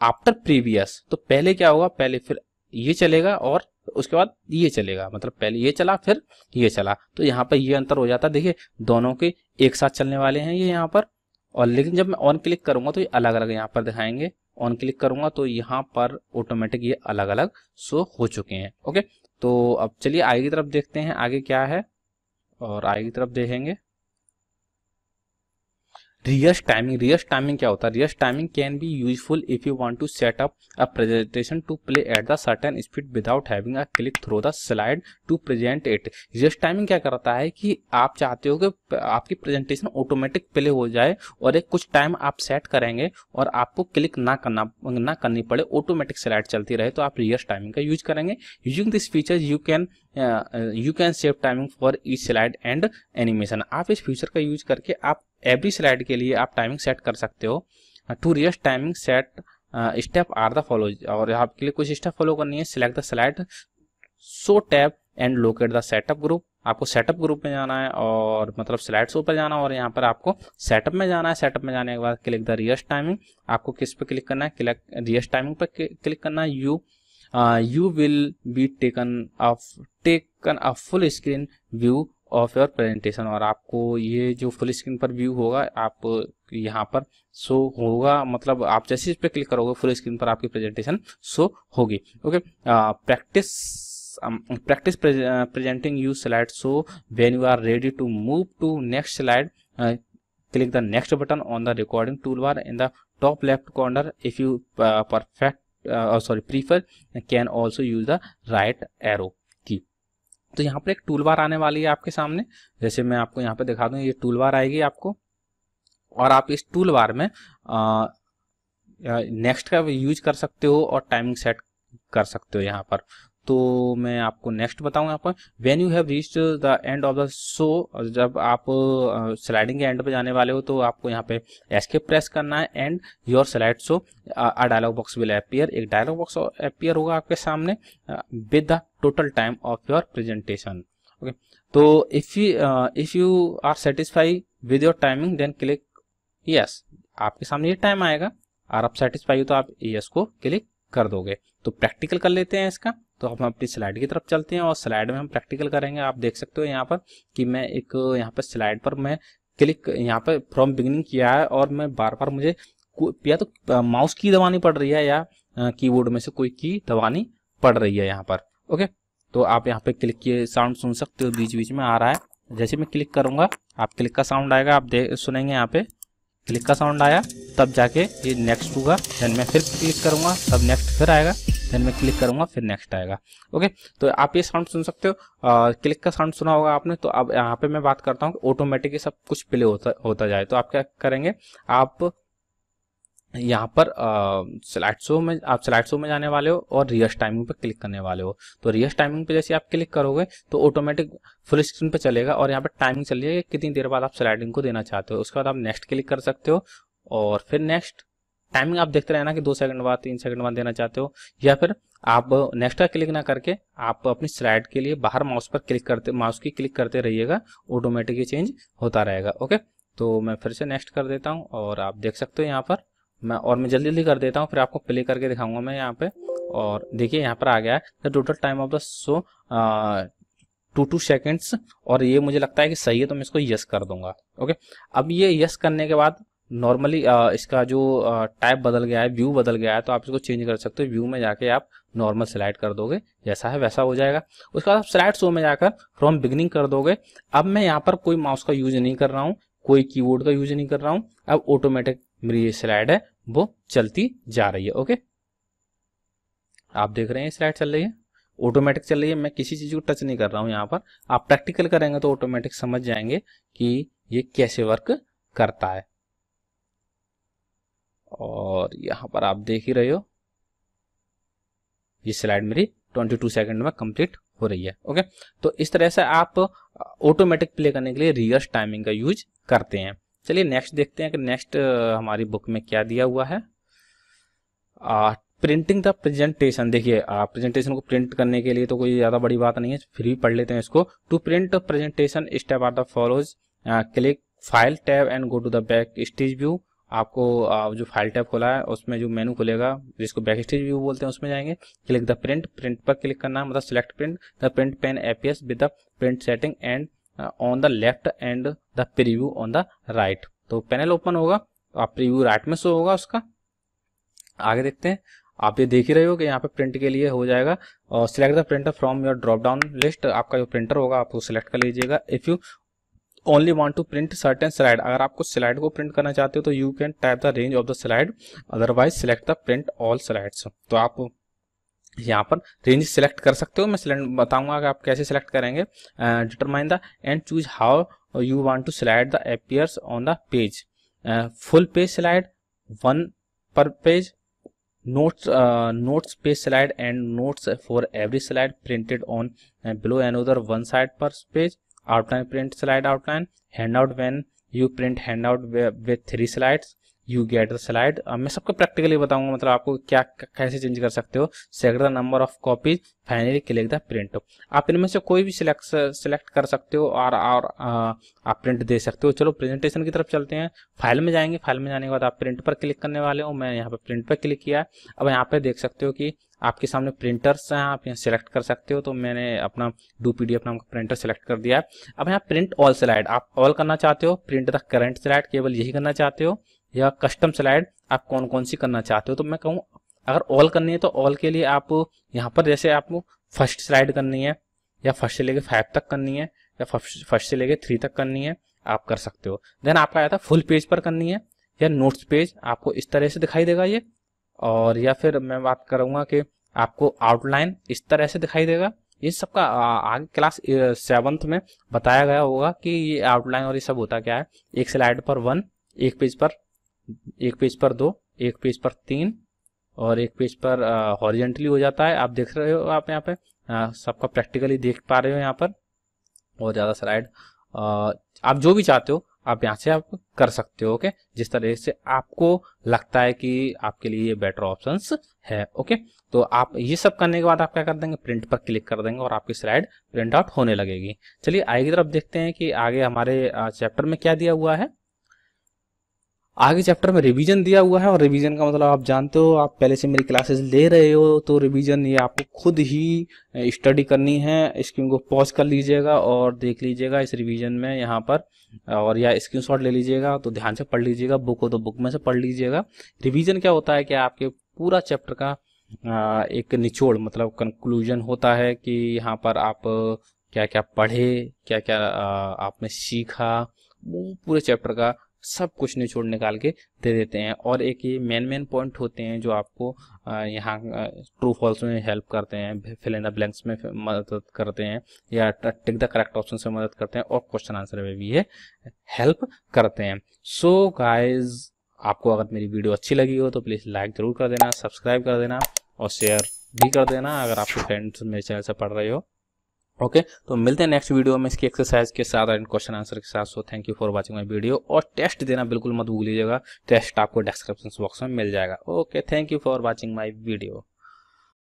आफ्टर प्रीवियस, तो पहले क्या होगा, पहले फिर ये चलेगा और उसके बाद ये चलेगा, मतलब पहले ये चला फिर ये चला, तो यहाँ पर ये अंतर हो जाता है। देखिए दोनों के एक साथ चलने वाले हैं ये यहाँ पर, और लेकिन जब मैं ऑन क्लिक करूंगा तो ये अलग अलग यहाँ पर दिखाएंगे। ऑन क्लिक करूंगा तो यहाँ पर ऑटोमेटिक ये अलग अलग शो हो चुके हैं, ओके। तो अब चलिए आगे की तरफ देखते हैं आगे क्या है, और आगे की तरफ देखेंगे रियस टाइमिंग, रियस टाइमिंग क्या होता है? Rehearse timing can be useful if you want to set up a presentation to play at the certain speed without having a click through the slide to present it. Rehearse timing क्या करता है कि आप चाहते हो कि आपकी presentation automatic play हो जाए और एक कुछ टाइम आप सेट करेंगे और आपको क्लिक ना करना ना करनी पड़े, ऑटोमेटिक स्लाइड चलती रहे, तो आप रियस टाइमिंग का यूज करेंगे। Using this feature you can you can save timing for each slide and animation. आप इस फीचर का यूज करके आप एवरी स्लाइड के लिए आप टाइमिंग सेट कर सकते हो। To rehearse timing set step are the follow, और आपके लिए कुछ स्टेप फॉलो करनी है। Select the slide, show tab and locate the setup group. आपको सेटअप ग्रुप में जाना है और मतलब स्लाइड शो पर जाना है और यहाँ पर आपको सेटअप में जाना है। सेटअप में जाने के बाद क्लिक द रियस टाइमिंग, आपको किस पे क्लिक करना है? क्लिक रियस टाइमिंग पर क्लिक करना है। You you will be taken a taken a full screen view of your presentation, और आपको ये जो फुल स्क्रीन पर व्यू होगा आप यहाँ पर शो होगा, मतलब आप जैसे इस पर क्लिक करोगे फुल स्क्रीन पर आपकी प्रेजेंटेशन शो होगी। Okay, practice practice presenting you slide show when you are ready to move to next slide. Click the next button on the recording tool bar in the top left corner. If you perfect sorry prefer can also use the right arrow key. तो यहाँ पर एक tool bar आने वाली है आपके सामने, जैसे मैं आपको यहाँ पे दिखा दूँ, ये टूल बार आएगी आपको, और आप इस टूल बार में नेक्स्ट का यूज कर सकते हो और टाइमिंग सेट कर सकते हो यहाँ पर। तो मैं आपको नेक्स्ट बताऊँ यहाँ पर, when you have reached the end of the show, जब आप स्लाइडिंग के एंड पे जाने वाले हो तो आपको यहाँ पे एस्केप प्रेस करना है and your slide show a dialog box will appear. एक डायलॉग बॉक्स अपीयर होगा आपके सामने with the total time of your presentation. Okay, तो if you if you are satisfy with your timing then click yes. आपके सामने ये time आएगा और आप सेटिस्फाई हो तो आप यस को क्लिक कर दोगे। तो प्रैक्टिकल कर लेते हैं इसका। तो हम अपनी स्लाइड की तरफ चलते हैं और स्लाइड में हम प्रैक्टिकल करेंगे। आप देख सकते हो यहाँ पर कि मैं एक यहाँ पर स्लाइड पर मैं क्लिक यहाँ पर फ्रॉम बिगिनिंग किया है और मैं बार बार मुझे या तो माउस की दबानी पड़ रही है या कीबोर्ड में से कोई की दबानी पड़ रही है यहाँ पर। ओके, तो आप यहाँ पे क्लिक किए साउंड सुन सकते हो, बीच बीच में आ रहा है। जैसे मैं क्लिक करूँगा आप क्लिक का साउंड आएगा, आप देख सुनेंगे यहाँ पे क्लिक का साउंड आया, तब जाके ये नेक्स्ट होगा, देन मैं फिर क्लिक करूँगा तब नेक्स्ट फिर आएगा, देन मैं क्लिक करूँगा फिर नेक्स्ट आएगा। ओके, तो आप ये साउंड सुन सकते हो, आ, क्लिक का साउंड सुना होगा आपने। तो अब यहाँ पे मैं बात करता हूँ कि ऑटोमेटिकली सब कुछ प्ले होता होता जाए। तो आप क्या करेंगे, आप यहाँ पर स्लाइड शो में आप स्लाइड शो में जाने वाले हो और रियस टाइमिंग पे क्लिक करने वाले हो। तो रियस टाइमिंग पे जैसे आप क्लिक करोगे तो ऑटोमेटिक फुल स्क्रीन पे चलेगा और यहाँ पे टाइमिंग चल रही है कितनी देर बाद आप स्लाइडिंग को देना चाहते हो। उसके बाद आप नेक्स्ट क्लिक कर सकते हो और फिर नेक्स्ट टाइमिंग आप देखते रहना कि दो सेकंड बाद तीन सेकंड बाद देना चाहते हो, या फिर आप नेक्स्ट का क्लिक ना करके आप अपनी स्लाइड के लिए बाहर माउस पर क्लिक करते माउस की क्लिक करते रहिएगा, ऑटोमेटिकली चेंज होता रहेगा। ओके, तो मैं फिर से नेक्स्ट कर देता हूँ और आप देख सकते हो यहाँ पर मैं और मैं जल्दी जल्दी कर देता हूँ, फिर आपको प्ले करके दिखाऊंगा मैं यहाँ पे। और देखिए यहाँ पर आ गया the total time of the show two two seconds, और ये मुझे लगता है कि सही है तो मैं इसको यस कर दूंगा। ओके, अब ये यस करने के बाद नॉर्मली इसका जो टाइप बदल गया है, व्यू बदल गया है, तो आप इसको चेंज कर सकते हो। व्यू में जाके आप नॉर्मल स्लाइड कर दोगे, जैसा है वैसा हो जाएगा। उसके बाद आप स्लाइड शो में जाकर फ्रॉम बिगिनिंग कर दोगे। अब मैं यहाँ पर कोई माउस का यूज नहीं कर रहा हूँ, कोई कीबोर्ड का यूज नहीं कर रहा हूँ, अब ऑटोमेटिक मेरी ये स्लाइड है वो चलती जा रही है। ओके, आप देख रहे हैं स्लाइड चल रही है, ऑटोमेटिक चल रही है, मैं किसी चीज को टच नहीं कर रहा हूँ यहाँ पर। आप प्रैक्टिकल करेंगे तो ऑटोमेटिक समझ जाएंगे कि ये कैसे वर्क करता है। और यहाँ पर आप देख ही रहे हो ये स्लाइड मेरी बाईस सेकंड में कंप्लीट हो रही है। ओके, तो इस तरह से आप ऑटोमेटिक प्ले करने के लिए रियस टाइमिंग का यूज करते हैं। चलिए नेक्स्ट देखते हैं कि नेक्स्ट हमारी बुक में क्या दिया हुआ है। Printing the presentation. देखिए प्रेजेंटेशन को प्रिंट करने के लिए तो कोई ज़्यादा बड़ी बात नहीं है, फिर भी पढ़ लेते हैं इसको। To print presentation step are the follows, click file tab and go to the back stage view. आपको जो फाइल टैब खोला है उसमें जो मेनू खुलेगा जिसको बैक स्टेज व्यू बोलते हैं उसमें जाएंगे। क्लिक द प्रिंट, प्रिंट पर क्लिक करना है, मतलब select print. The print pane appears with the print setting and on the left and the preview on the right. तो पैनल ओपन होगा, आप प्रीव्यू राइट में शो होगा उसका। आगे देखते हैं, आप ये देख ही रहे हो कि यहाँ पे प्रिंट के लिए हो जाएगा। और select the printer from your drop down list, आपका जो प्रिंटर होगा आप वो सिलेक्ट कर लीजिएगा। If you only want to print certain slide, अगर आपको स्लाइड को प्रिंट करना चाहते हो तो you can type the range of the slide, otherwise select the print all slides. तो आप यहाँ पर रेंज सिलेक्ट कर सकते हो, मैं सिलेक्ट बताऊंगा कि आप कैसे सिलेक्ट करेंगे। Determine the and choose how you want to slide the appears on the page, full page slide, one per page, notes notes page slide and notes for every slide printed on below another one side per page, outline print slide outline, hand out when you print hand out with three slides you get the slide. मैं सबको practically बताऊंगा, मतलब आपको क्या कैसे change कर सकते हो। Select the number of copies, finally click the print. आप इनमें से कोई भी सिलेक्ट सिलेक्ट कर सकते हो और और आप प्रिंट दे सकते हो। चलो प्रेजेंटेशन की तरफ चलते हैं, फाइल में जाएंगे, फाइल में जाने के बाद आप प्रिंट पर क्लिक करने वाले हो। मैं यहाँ पर प्रिंट पर क्लिक किया है, अब यहाँ पर देख सकते हो कि आपके सामने प्रिंटर्स हैं, आप यहाँ सिलेक्ट कर सकते हो। तो मैंने अपना डू पी डी एफ नाम का प्रिंटर सेलेक्ट कर दिया है। अब यहाँ प्रिंट ऑल स्लाइड, आप ऑल करना चाहते हो, प्रिंट द करंट स्लाइड केवल यही करना चाहते हो, या कस्टम स्लाइड आप कौन कौन सी करना चाहते हो। तो मैं कहूँ अगर ऑल करनी है तो ऑल के लिए आप यहाँ पर जैसे आपको फर्स्ट स्लाइड करनी है, या फर्स्ट से लेके फाइव तक करनी है, या फर्स्ट से लेके थ्री तक करनी है, आप कर सकते हो। देन आपका आया था फुल पेज पर करनी है या नोट्स पेज, आपको इस तरह से दिखाई देगा ये। और या फिर मैं बात करूँगा कि आपको आउटलाइन इस तरह से दिखाई देगा। ये सबका आगे क्लास सेवन्थ में बताया गया होगा कि ये आउटलाइन और ये सब होता क्या है। एक स्लाइड पर वन, एक पेज पर एक पेज पर दो, एक पेज पर तीन, और एक पेज पर हॉरिजेंटली हो जाता है। आप देख रहे हो, आप यहाँ पे सबका प्रैक्टिकली देख पा रहे हो यहाँ पर। और ज़्यादा स्लाइड आप जो भी चाहते हो आप यहाँ से आप कर सकते हो। ओके, जिस तरह से आपको लगता है कि आपके लिए ये बेटर ऑप्शंस है। ओके, तो आप ये सब करने के बाद आप क्या कर देंगे, प्रिंट पर क्लिक कर देंगे और आपकी स्लाइड प्रिंट आउट होने लगेगी। चलिए आगे की तरफ देखते हैं कि आगे हमारे चैप्टर में क्या दिया हुआ है। आगे चैप्टर में रिवीजन दिया हुआ है, और रिवीजन का मतलब आप जानते हो, आप पहले से मेरी क्लासेस ले रहे हो तो रिवीजन ये आपको खुद ही स्टडी करनी है। स्क्रीन को पॉज कर लीजिएगा और देख लीजिएगा इस रिवीजन में यहाँ पर, और या स्क्रीनशॉट ले लीजिएगा तो ध्यान से पढ़ लीजिएगा, बुक हो तो बुक में से पढ़ लीजिएगा। रिवीजन क्या होता है कि आपके पूरा चैप्टर का एक निचोड़, मतलब कंक्लूजन होता है कि यहाँ पर आप क्या क्या पढ़े, क्या क्या आपने सीखा, वो पूरे चैप्टर का सब कुछ निचोड़ निकाल के दे देते हैं। और एक ये मेन मेन पॉइंट होते हैं जो आपको यहाँ ट्रू फॉल्स में हेल्प करते हैं, फिल इन द ब्लैंक्स में मदद करते हैं, या टिक द करेक्ट ऑप्शन से मदद करते हैं, और क्वेश्चन आंसर में भी ये हेल्प करते हैं। सो गाइज, आपको अगर मेरी वीडियो अच्छी लगी हो तो प्लीज़ लाइक ज़रूर कर देना, सब्सक्राइब कर देना और शेयर भी कर देना अगर आपके फ्रेंड्स मेरे चैनल से पढ़ रहे हो। ओके okay, तो मिलते हैं नेक्स्ट वीडियो में इसकी एक्सरसाइज के साथ एंड क्वेश्चन आंसर के साथ। So thank you for watching my video, और टेस्ट देना बिल्कुल मत भूलिएगा, टेस्ट आपको डिस्क्रिप्शन बॉक्स में मिल जाएगा। Okay, thank you for watching my video.